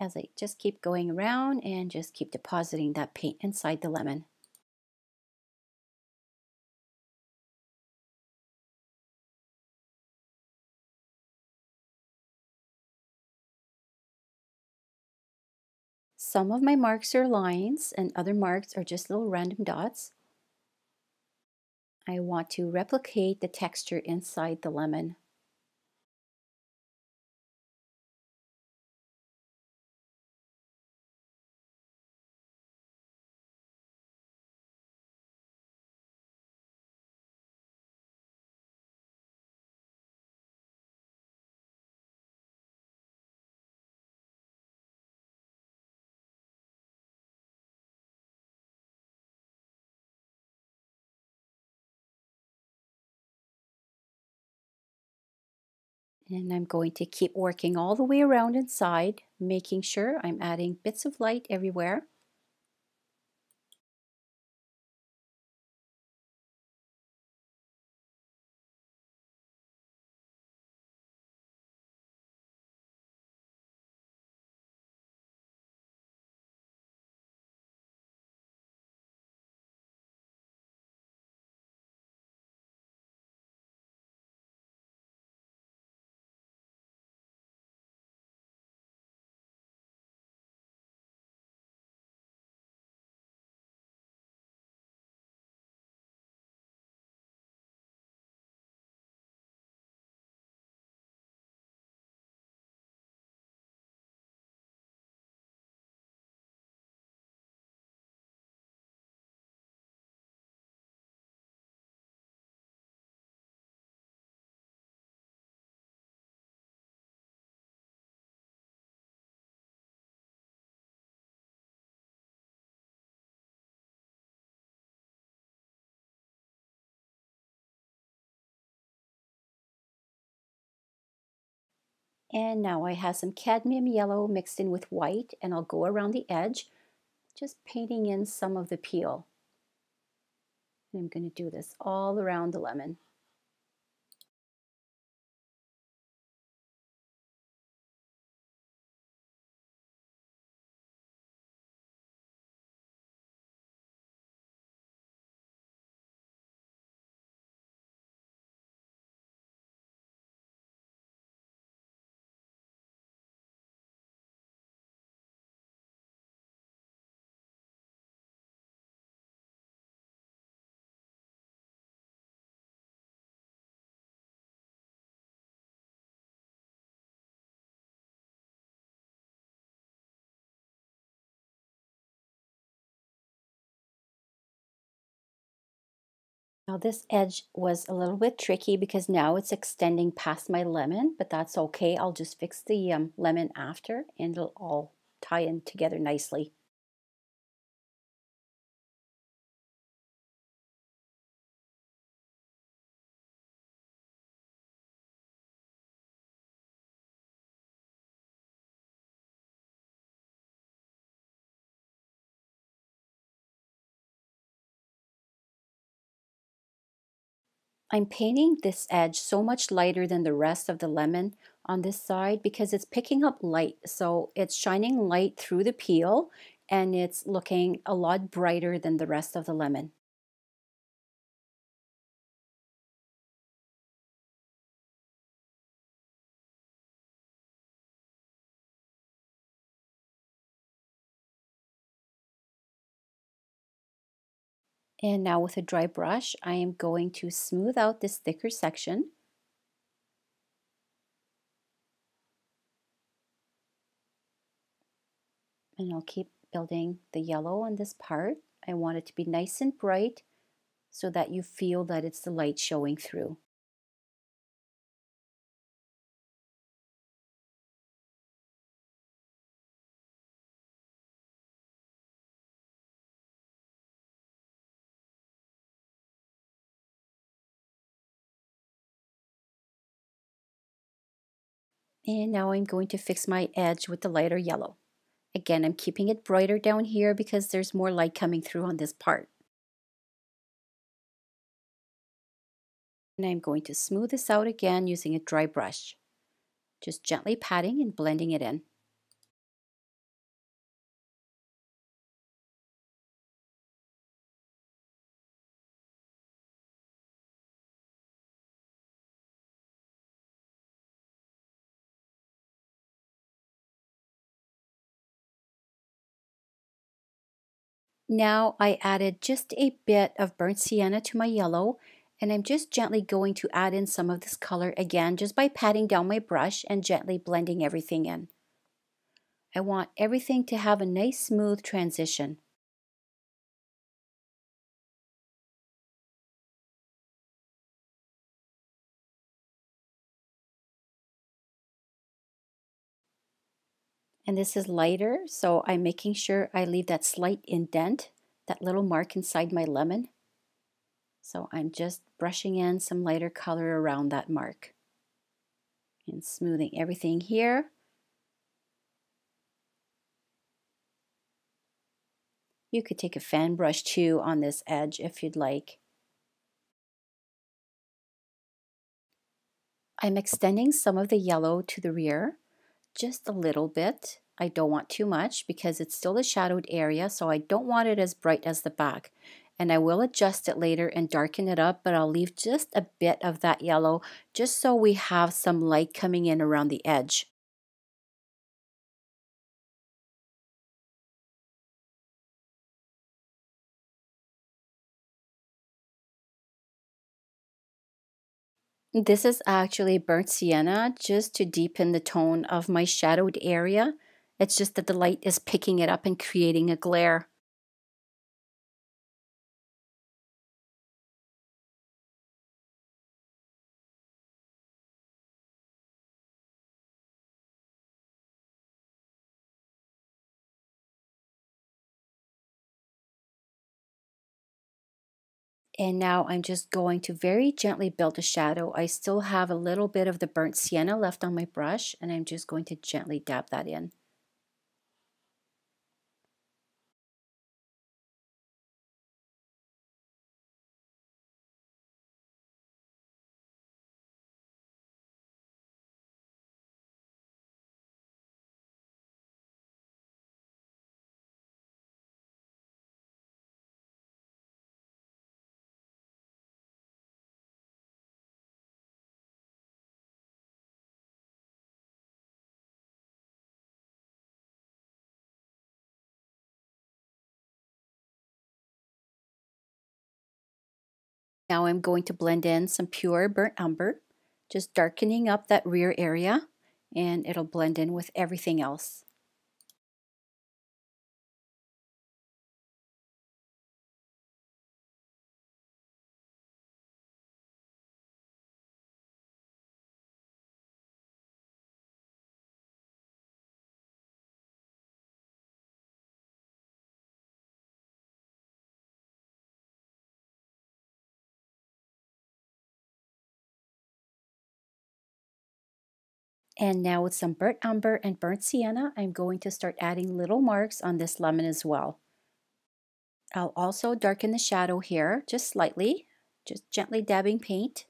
as I just keep going around and just keep depositing that paint inside the lemon. Some of my marks are lines and other marks are just little random dots. I want to replicate the texture inside the lemon. And I'm going to keep working all the way around inside, making sure I'm adding bits of light everywhere. And now I have some cadmium yellow mixed in with white, and I'll go around the edge, just painting in some of the peel. And I'm going to do this all around the lemon. Now this edge was a little bit tricky because now it's extending past my lemon, but that's okay. I'll just fix the lemon after and it'll all tie in together nicely. I'm painting this edge so much lighter than the rest of the lemon on this side because it's picking up light. So it's shining light through the peel and it's looking a lot brighter than the rest of the lemon. And now with a dry brush, I am going to smooth out this thicker section. And I'll keep building the yellow on this part. I want it to be nice and bright so that you feel that it's the light showing through. And now I'm going to fix my edge with the lighter yellow. Again, I'm keeping it brighter down here because there's more light coming through on this part. And I'm going to smooth this out again using a dry brush. Just gently patting and blending it in. Now I added just a bit of burnt sienna to my yellow, and I'm just gently going to add in some of this color again just by patting down my brush and gently blending everything in. I want everything to have a nice smooth transition. And this is lighter, so I'm making sure I leave that slight indent, that little mark inside my lemon. So I'm just brushing in some lighter color around that mark and smoothing everything here. You could take a fan brush too on this edge if you'd like. I'm extending some of the yellow to the rear. Just a little bit. I don't want too much because it's still a shadowed area, so I don't want it as bright as the back. And I will adjust it later and darken it up, but I'll leave just a bit of that yellow just so we have some light coming in around the edge. This is actually burnt sienna just to deepen the tone of my shadowed area. It's just that the light is picking it up and creating a glare. And now I'm just going to very gently build a shadow. I still have a little bit of the burnt sienna left on my brush, and I'm just going to gently dab that in. Now I'm going to blend in some pure burnt umber, just darkening up that rear area, and it'll blend in with everything else. And now with some burnt umber and burnt sienna, I'm going to start adding little marks on this lemon as well. I'll also darken the shadow here just slightly, just gently dabbing paint.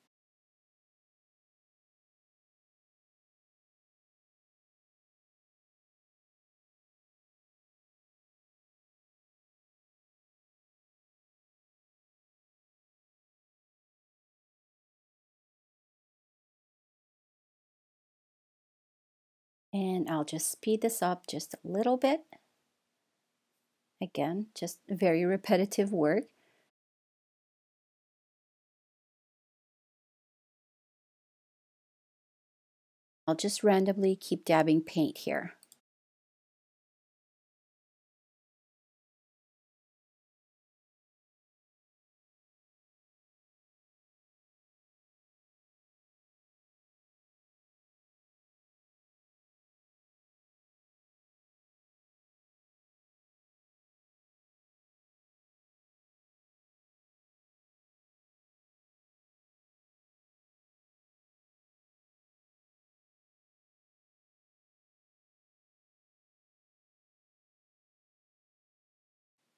And I'll just speed this up just a little bit. Again, just very repetitive work. I'll just randomly keep dabbing paint here.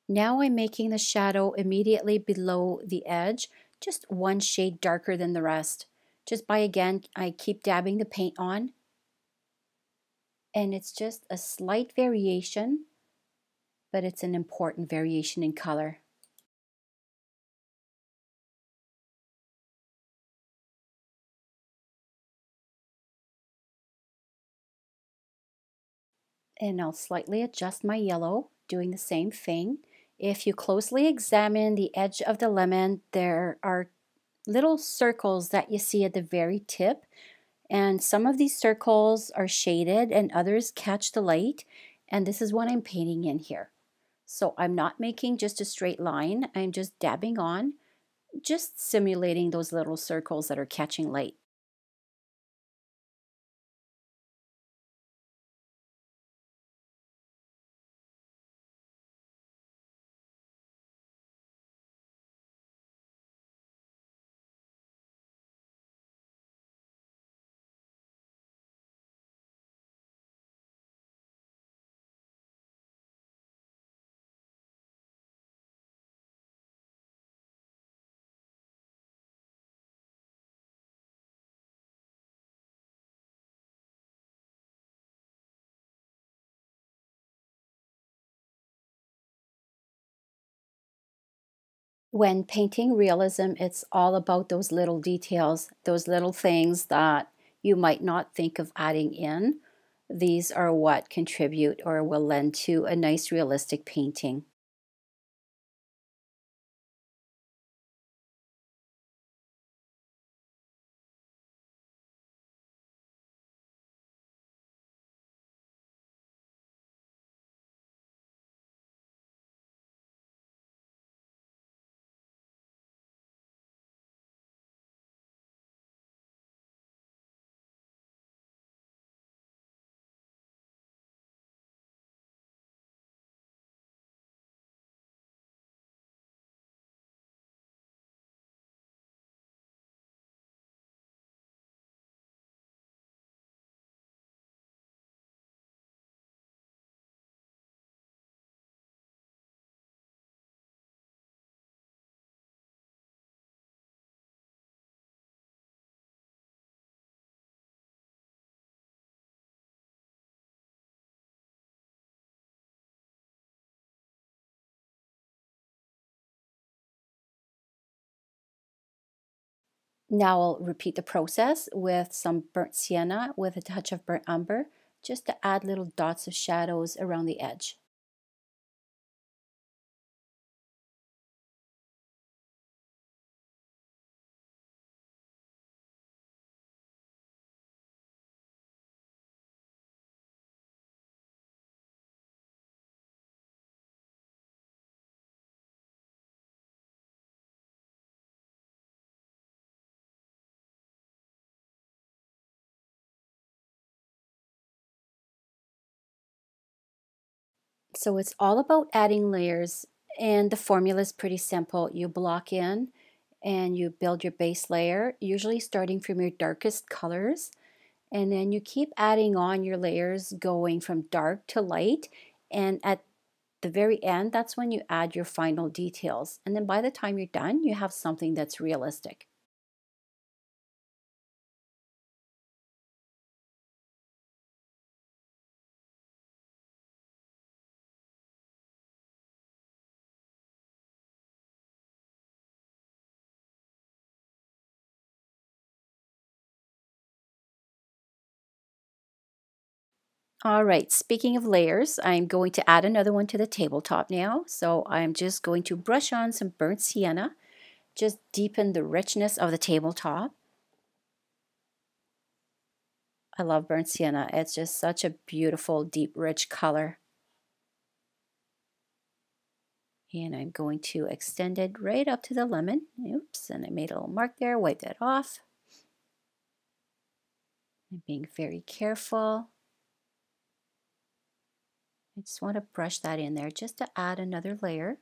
Now I'm making the shadow immediately below the edge, just one shade darker than the rest. Just by again, I keep dabbing the paint on. And it's just a slight variation, but it's an important variation in color. And I'll slightly adjust my yellow, doing the same thing. If you closely examine the edge of the lemon, there are little circles that you see at the very tip, and some of these circles are shaded and others catch the light, and this is what I'm painting in here. So I'm not making just a straight line, I'm just dabbing on, just simulating those little circles that are catching light. When painting realism, it's all about those little details, those little things that you might not think of adding in. These are what contribute or will lend to a nice realistic painting. Now I'll repeat the process with some burnt sienna with a touch of burnt umber, just to add little dots of shadows around the edge. So it's all about adding layers, and the formula is pretty simple. You block in and you build your base layer, usually starting from your darkest colors, and then you keep adding on your layers, going from dark to light, and at the very end, that's when you add your final details. And then by the time you're done, you have something that's realistic. Alright, speaking of layers, I'm going to add another one to the tabletop now. So I'm just going to brush on some burnt sienna, just deepen the richness of the tabletop. I love burnt sienna, it's just such a beautiful, deep, rich color. And I'm going to extend it right up to the lemon. Oops, and I made a little mark there, wipe that off. I'm being very careful. I just want to brush that in there just to add another layer.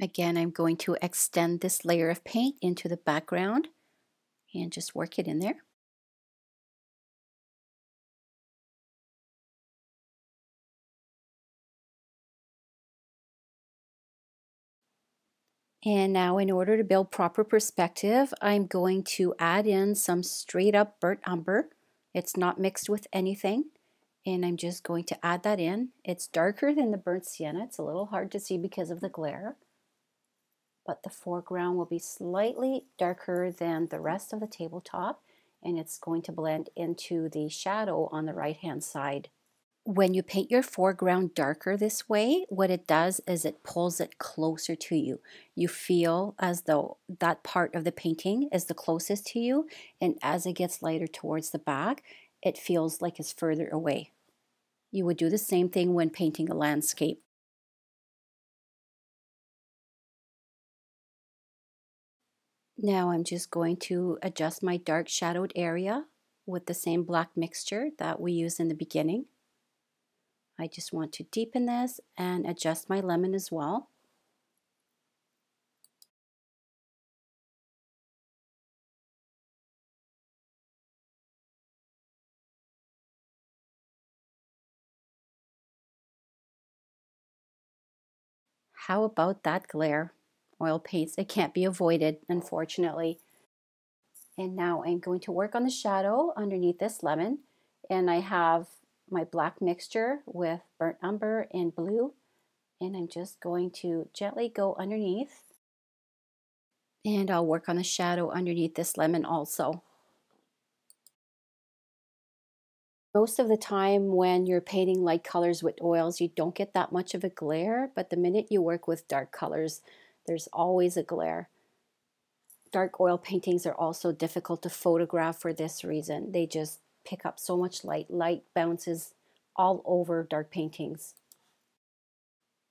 Again, I'm going to extend this layer of paint into the background and just work it in there. And now, in order to build proper perspective, I'm going to add in some straight up burnt umber. It's not mixed with anything. And I'm just going to add that in. It's darker than the burnt sienna. It's a little hard to see because of the glare, but the foreground will be slightly darker than the rest of the tabletop, and it's going to blend into the shadow on the right hand side. When you paint your foreground darker this way, what it does is it pulls it closer to you. You feel as though that part of the painting is the closest to you, and as it gets lighter towards the back, it feels like it's further away. You would do the same thing when painting a landscape. Now I'm just going to adjust my dark shadowed area with the same black mixture that we used in the beginning. I just want to deepen this and adjust my lemon as well. How about that glare? Oil paints, it can't be avoided, unfortunately. And now I'm going to work on the shadow underneath this lemon, and I have my black mixture with burnt umber and blue, and I'm just going to gently go underneath, and I'll work on the shadow underneath this lemon also. Most of the time when you're painting light colors with oils, you don't get that much of a glare, but the minute you work with dark colors, there's always a glare. Dark oil paintings are also difficult to photograph for this reason. They just pick up so much light. Light bounces all over dark paintings.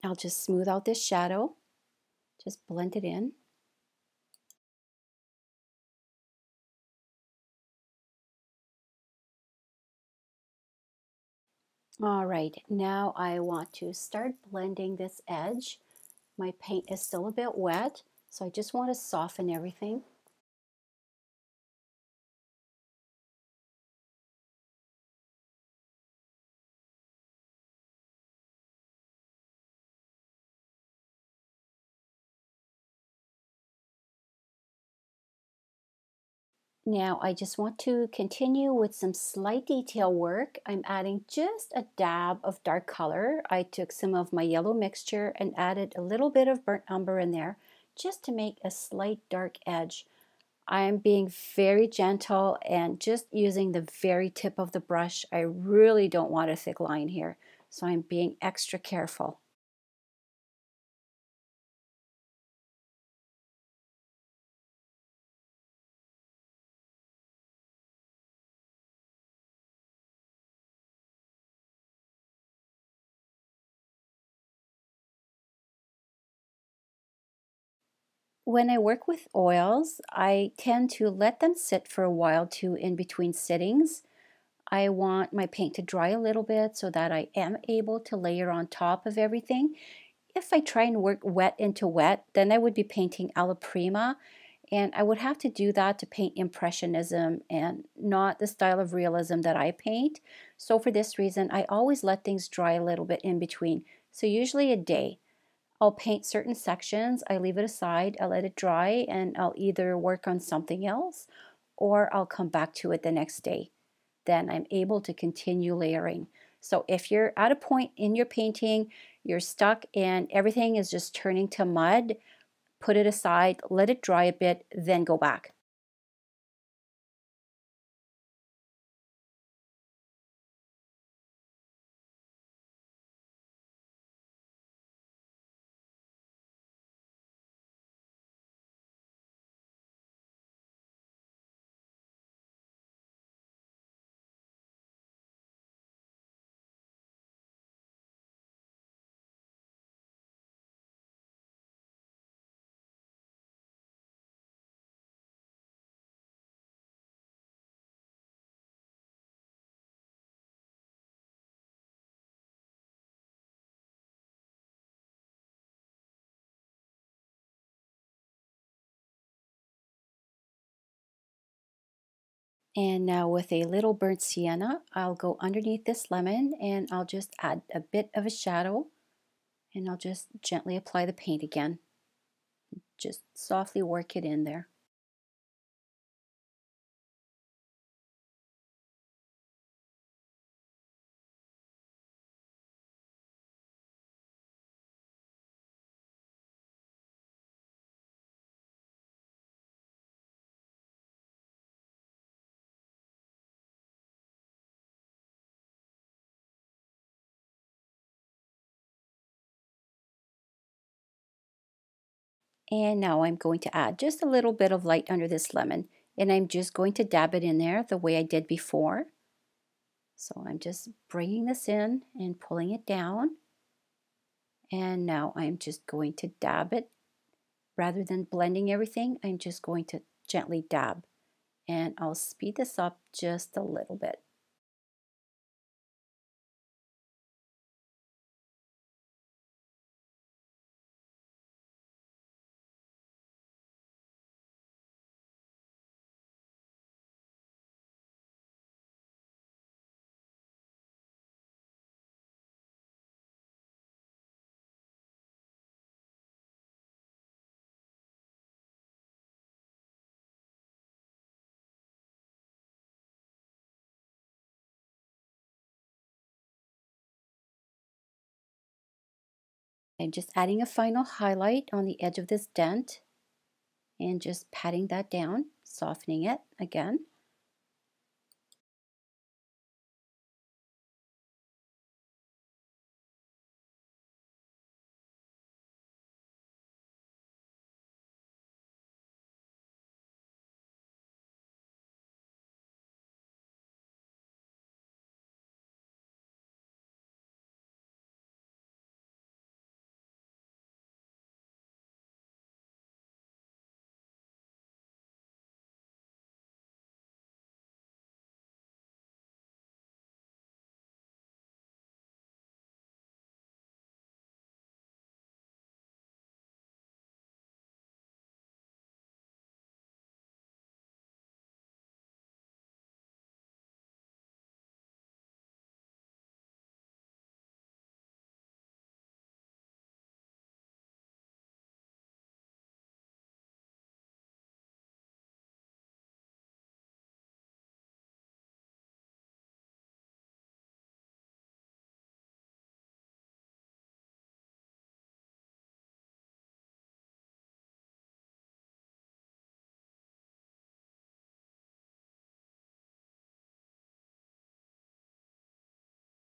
I'll just smooth out this shadow, just blend it in. All right, now I want to start blending this edge. My paint is still a bit wet, so I just want to soften everything. Now I just want to continue with some slight detail work. I'm adding just a dab of dark color. I took some of my yellow mixture and added a little bit of burnt umber in there just to make a slight dark edge. I am being very gentle and just using the very tip of the brush. I really don't want a thick line here, so I'm being extra careful. When I work with oils, I tend to let them sit for a while too in between sittings. I want my paint to dry a little bit so that I am able to layer on top of everything. If I try and work wet into wet, then I would be painting alla prima, and I would have to do that to paint impressionism and not the style of realism that I paint. So for this reason, I always let things dry a little bit in between. So usually a day. I'll paint certain sections, I leave it aside, I let it dry, and I'll either work on something else or I'll come back to it the next day. Then I'm able to continue layering. So if you're at a point in your painting, you're stuck and everything is just turning to mud, put it aside, let it dry a bit, then go back. And now with a little burnt sienna, I'll go underneath this lemon and I'll just add a bit of a shadow, and I'll just gently apply the paint again. Just softly work it in there. And now I'm going to add just a little bit of light under this lemon, and I'm just going to dab it in there the way I did before. So I'm just bringing this in and pulling it down, and now I'm just going to dab it. Rather than blending everything, I'm just going to gently dab, and I'll speed this up just a little bit. I'm just adding a final highlight on the edge of this dent and just patting that down, softening it again.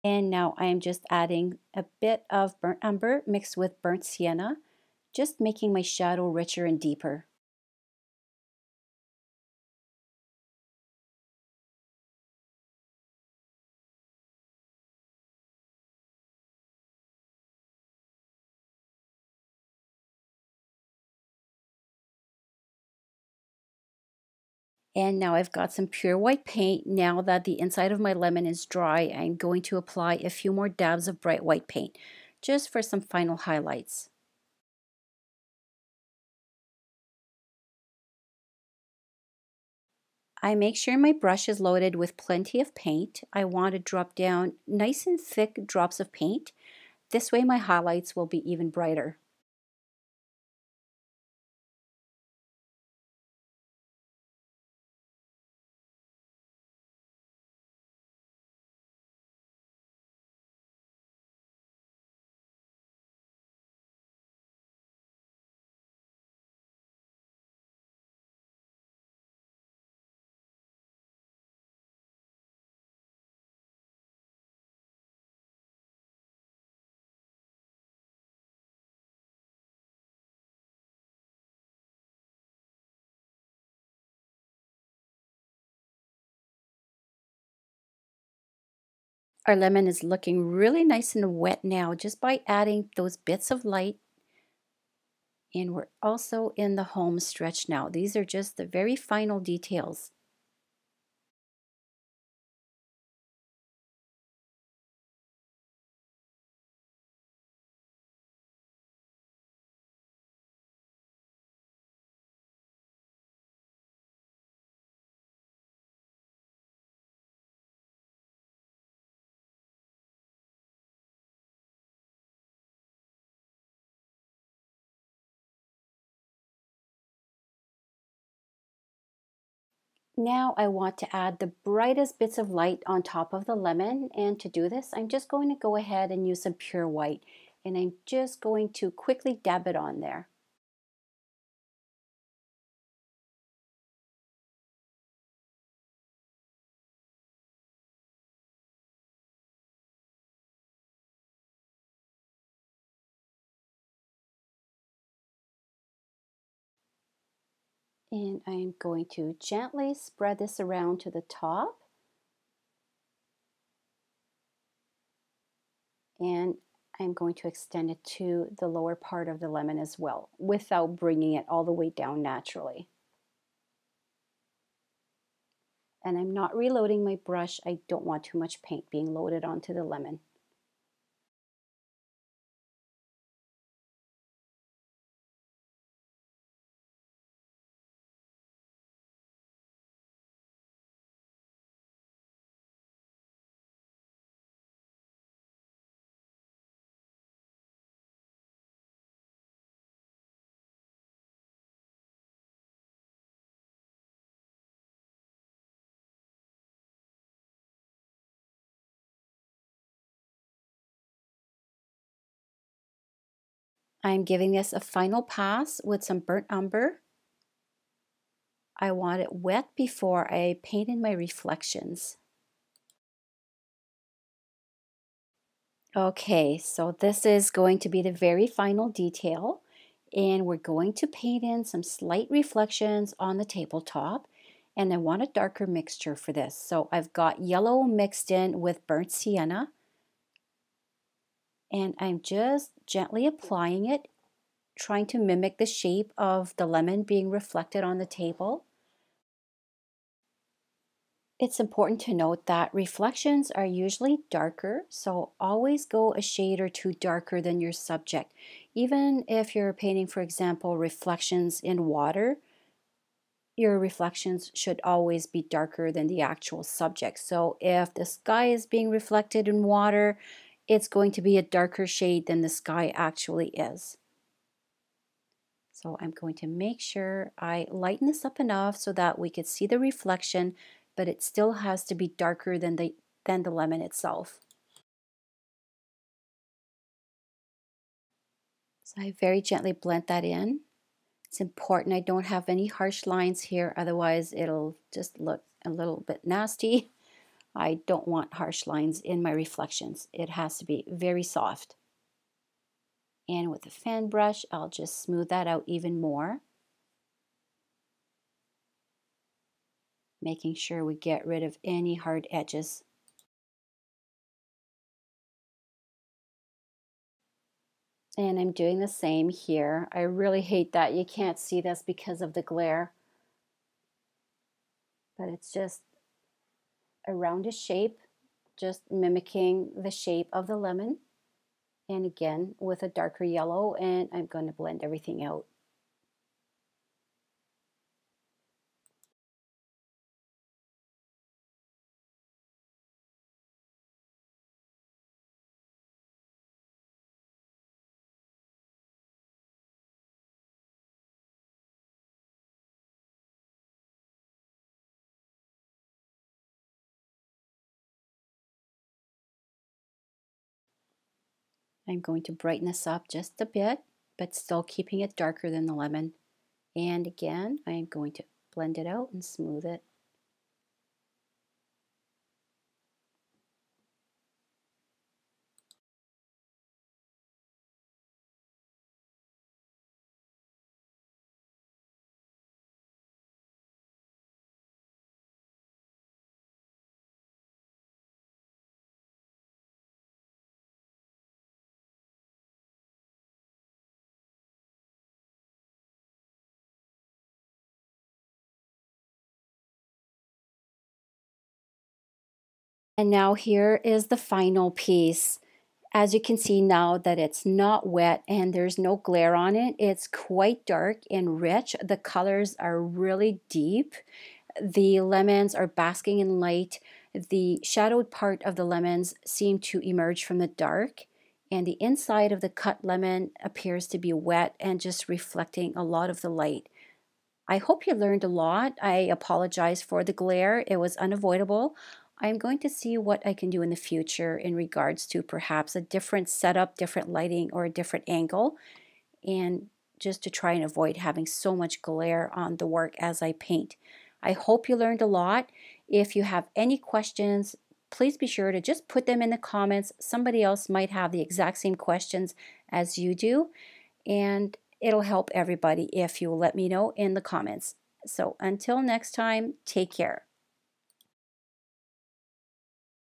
And now I am just adding a bit of burnt umber mixed with burnt sienna, just making my shadow richer and deeper. And now I've got some pure white paint. Now that the inside of my lemon is dry, I'm going to apply a few more dabs of bright white paint, just for some final highlights. I make sure my brush is loaded with plenty of paint. I want to drop down nice and thick drops of paint. This way my highlights will be even brighter. Our lemon is looking really nice and wet now just by adding those bits of light. And we're also in the home stretch now. These are just the very final details. Now I want to add the brightest bits of light on top of the lemon, and to do this I'm just going to go ahead and use some pure white, and I'm just going to quickly dab it on there. And I'm going to gently spread this around to the top. And I'm going to extend it to the lower part of the lemon as well, without bringing it all the way down naturally. And I'm not reloading my brush. I don't want too much paint being loaded onto the lemon. I'm giving this a final pass with some burnt umber. I want it wet before I paint in my reflections. Okay, so this is going to be the very final detail, and we're going to paint in some slight reflections on the tabletop, and I want a darker mixture for this. So I've got yellow mixed in with burnt sienna, and I'm just gently applying it, trying to mimic the shape of the lemon being reflected on the table. It's important to note that reflections are usually darker, so always go a shade or two darker than your subject. Even if you're painting, for example, reflections in water, your reflections should always be darker than the actual subject. So if the sky is being reflected in water, it's going to be a darker shade than the sky actually is. So I'm going to make sure I lighten this up enough so that we could see the reflection, but it still has to be darker than the lemon itself. So I very gently blend that in. It's important I don't have any harsh lines here, otherwise it'll just look a little bit nasty. I don't want harsh lines in my reflections. It has to be very soft. And with a fan brush, I'll just smooth that out even more, making sure we get rid of any hard edges. And I'm doing the same here. I really hate that you can't see this because of the glare. but it's just a rounded shape, just mimicking the shape of the lemon. And again, with a darker yellow, and I'm going to blend everything out. I'm going to brighten this up just a bit, but still keeping it darker than the lemon. And again, I am going to blend it out and smooth it. And now here is the final piece. As you can see now that it's not wet and there's no glare on it, it's quite dark and rich. The colors are really deep. The lemons are basking in light. The shadowed part of the lemons seem to emerge from the dark, and the inside of the cut lemon appears to be wet and just reflecting a lot of the light. I hope you learned a lot. I apologize for the glare. It was unavoidable. I'm going to see what I can do in the future in regards to perhaps a different setup, different lighting, or a different angle, and just to try and avoid having so much glare on the work as I paint. I hope you learned a lot. If you have any questions, please be sure to just put them in the comments. Somebody else might have the exact same questions as you do, and it'll help everybody if you let me know in the comments. So until next time, take care.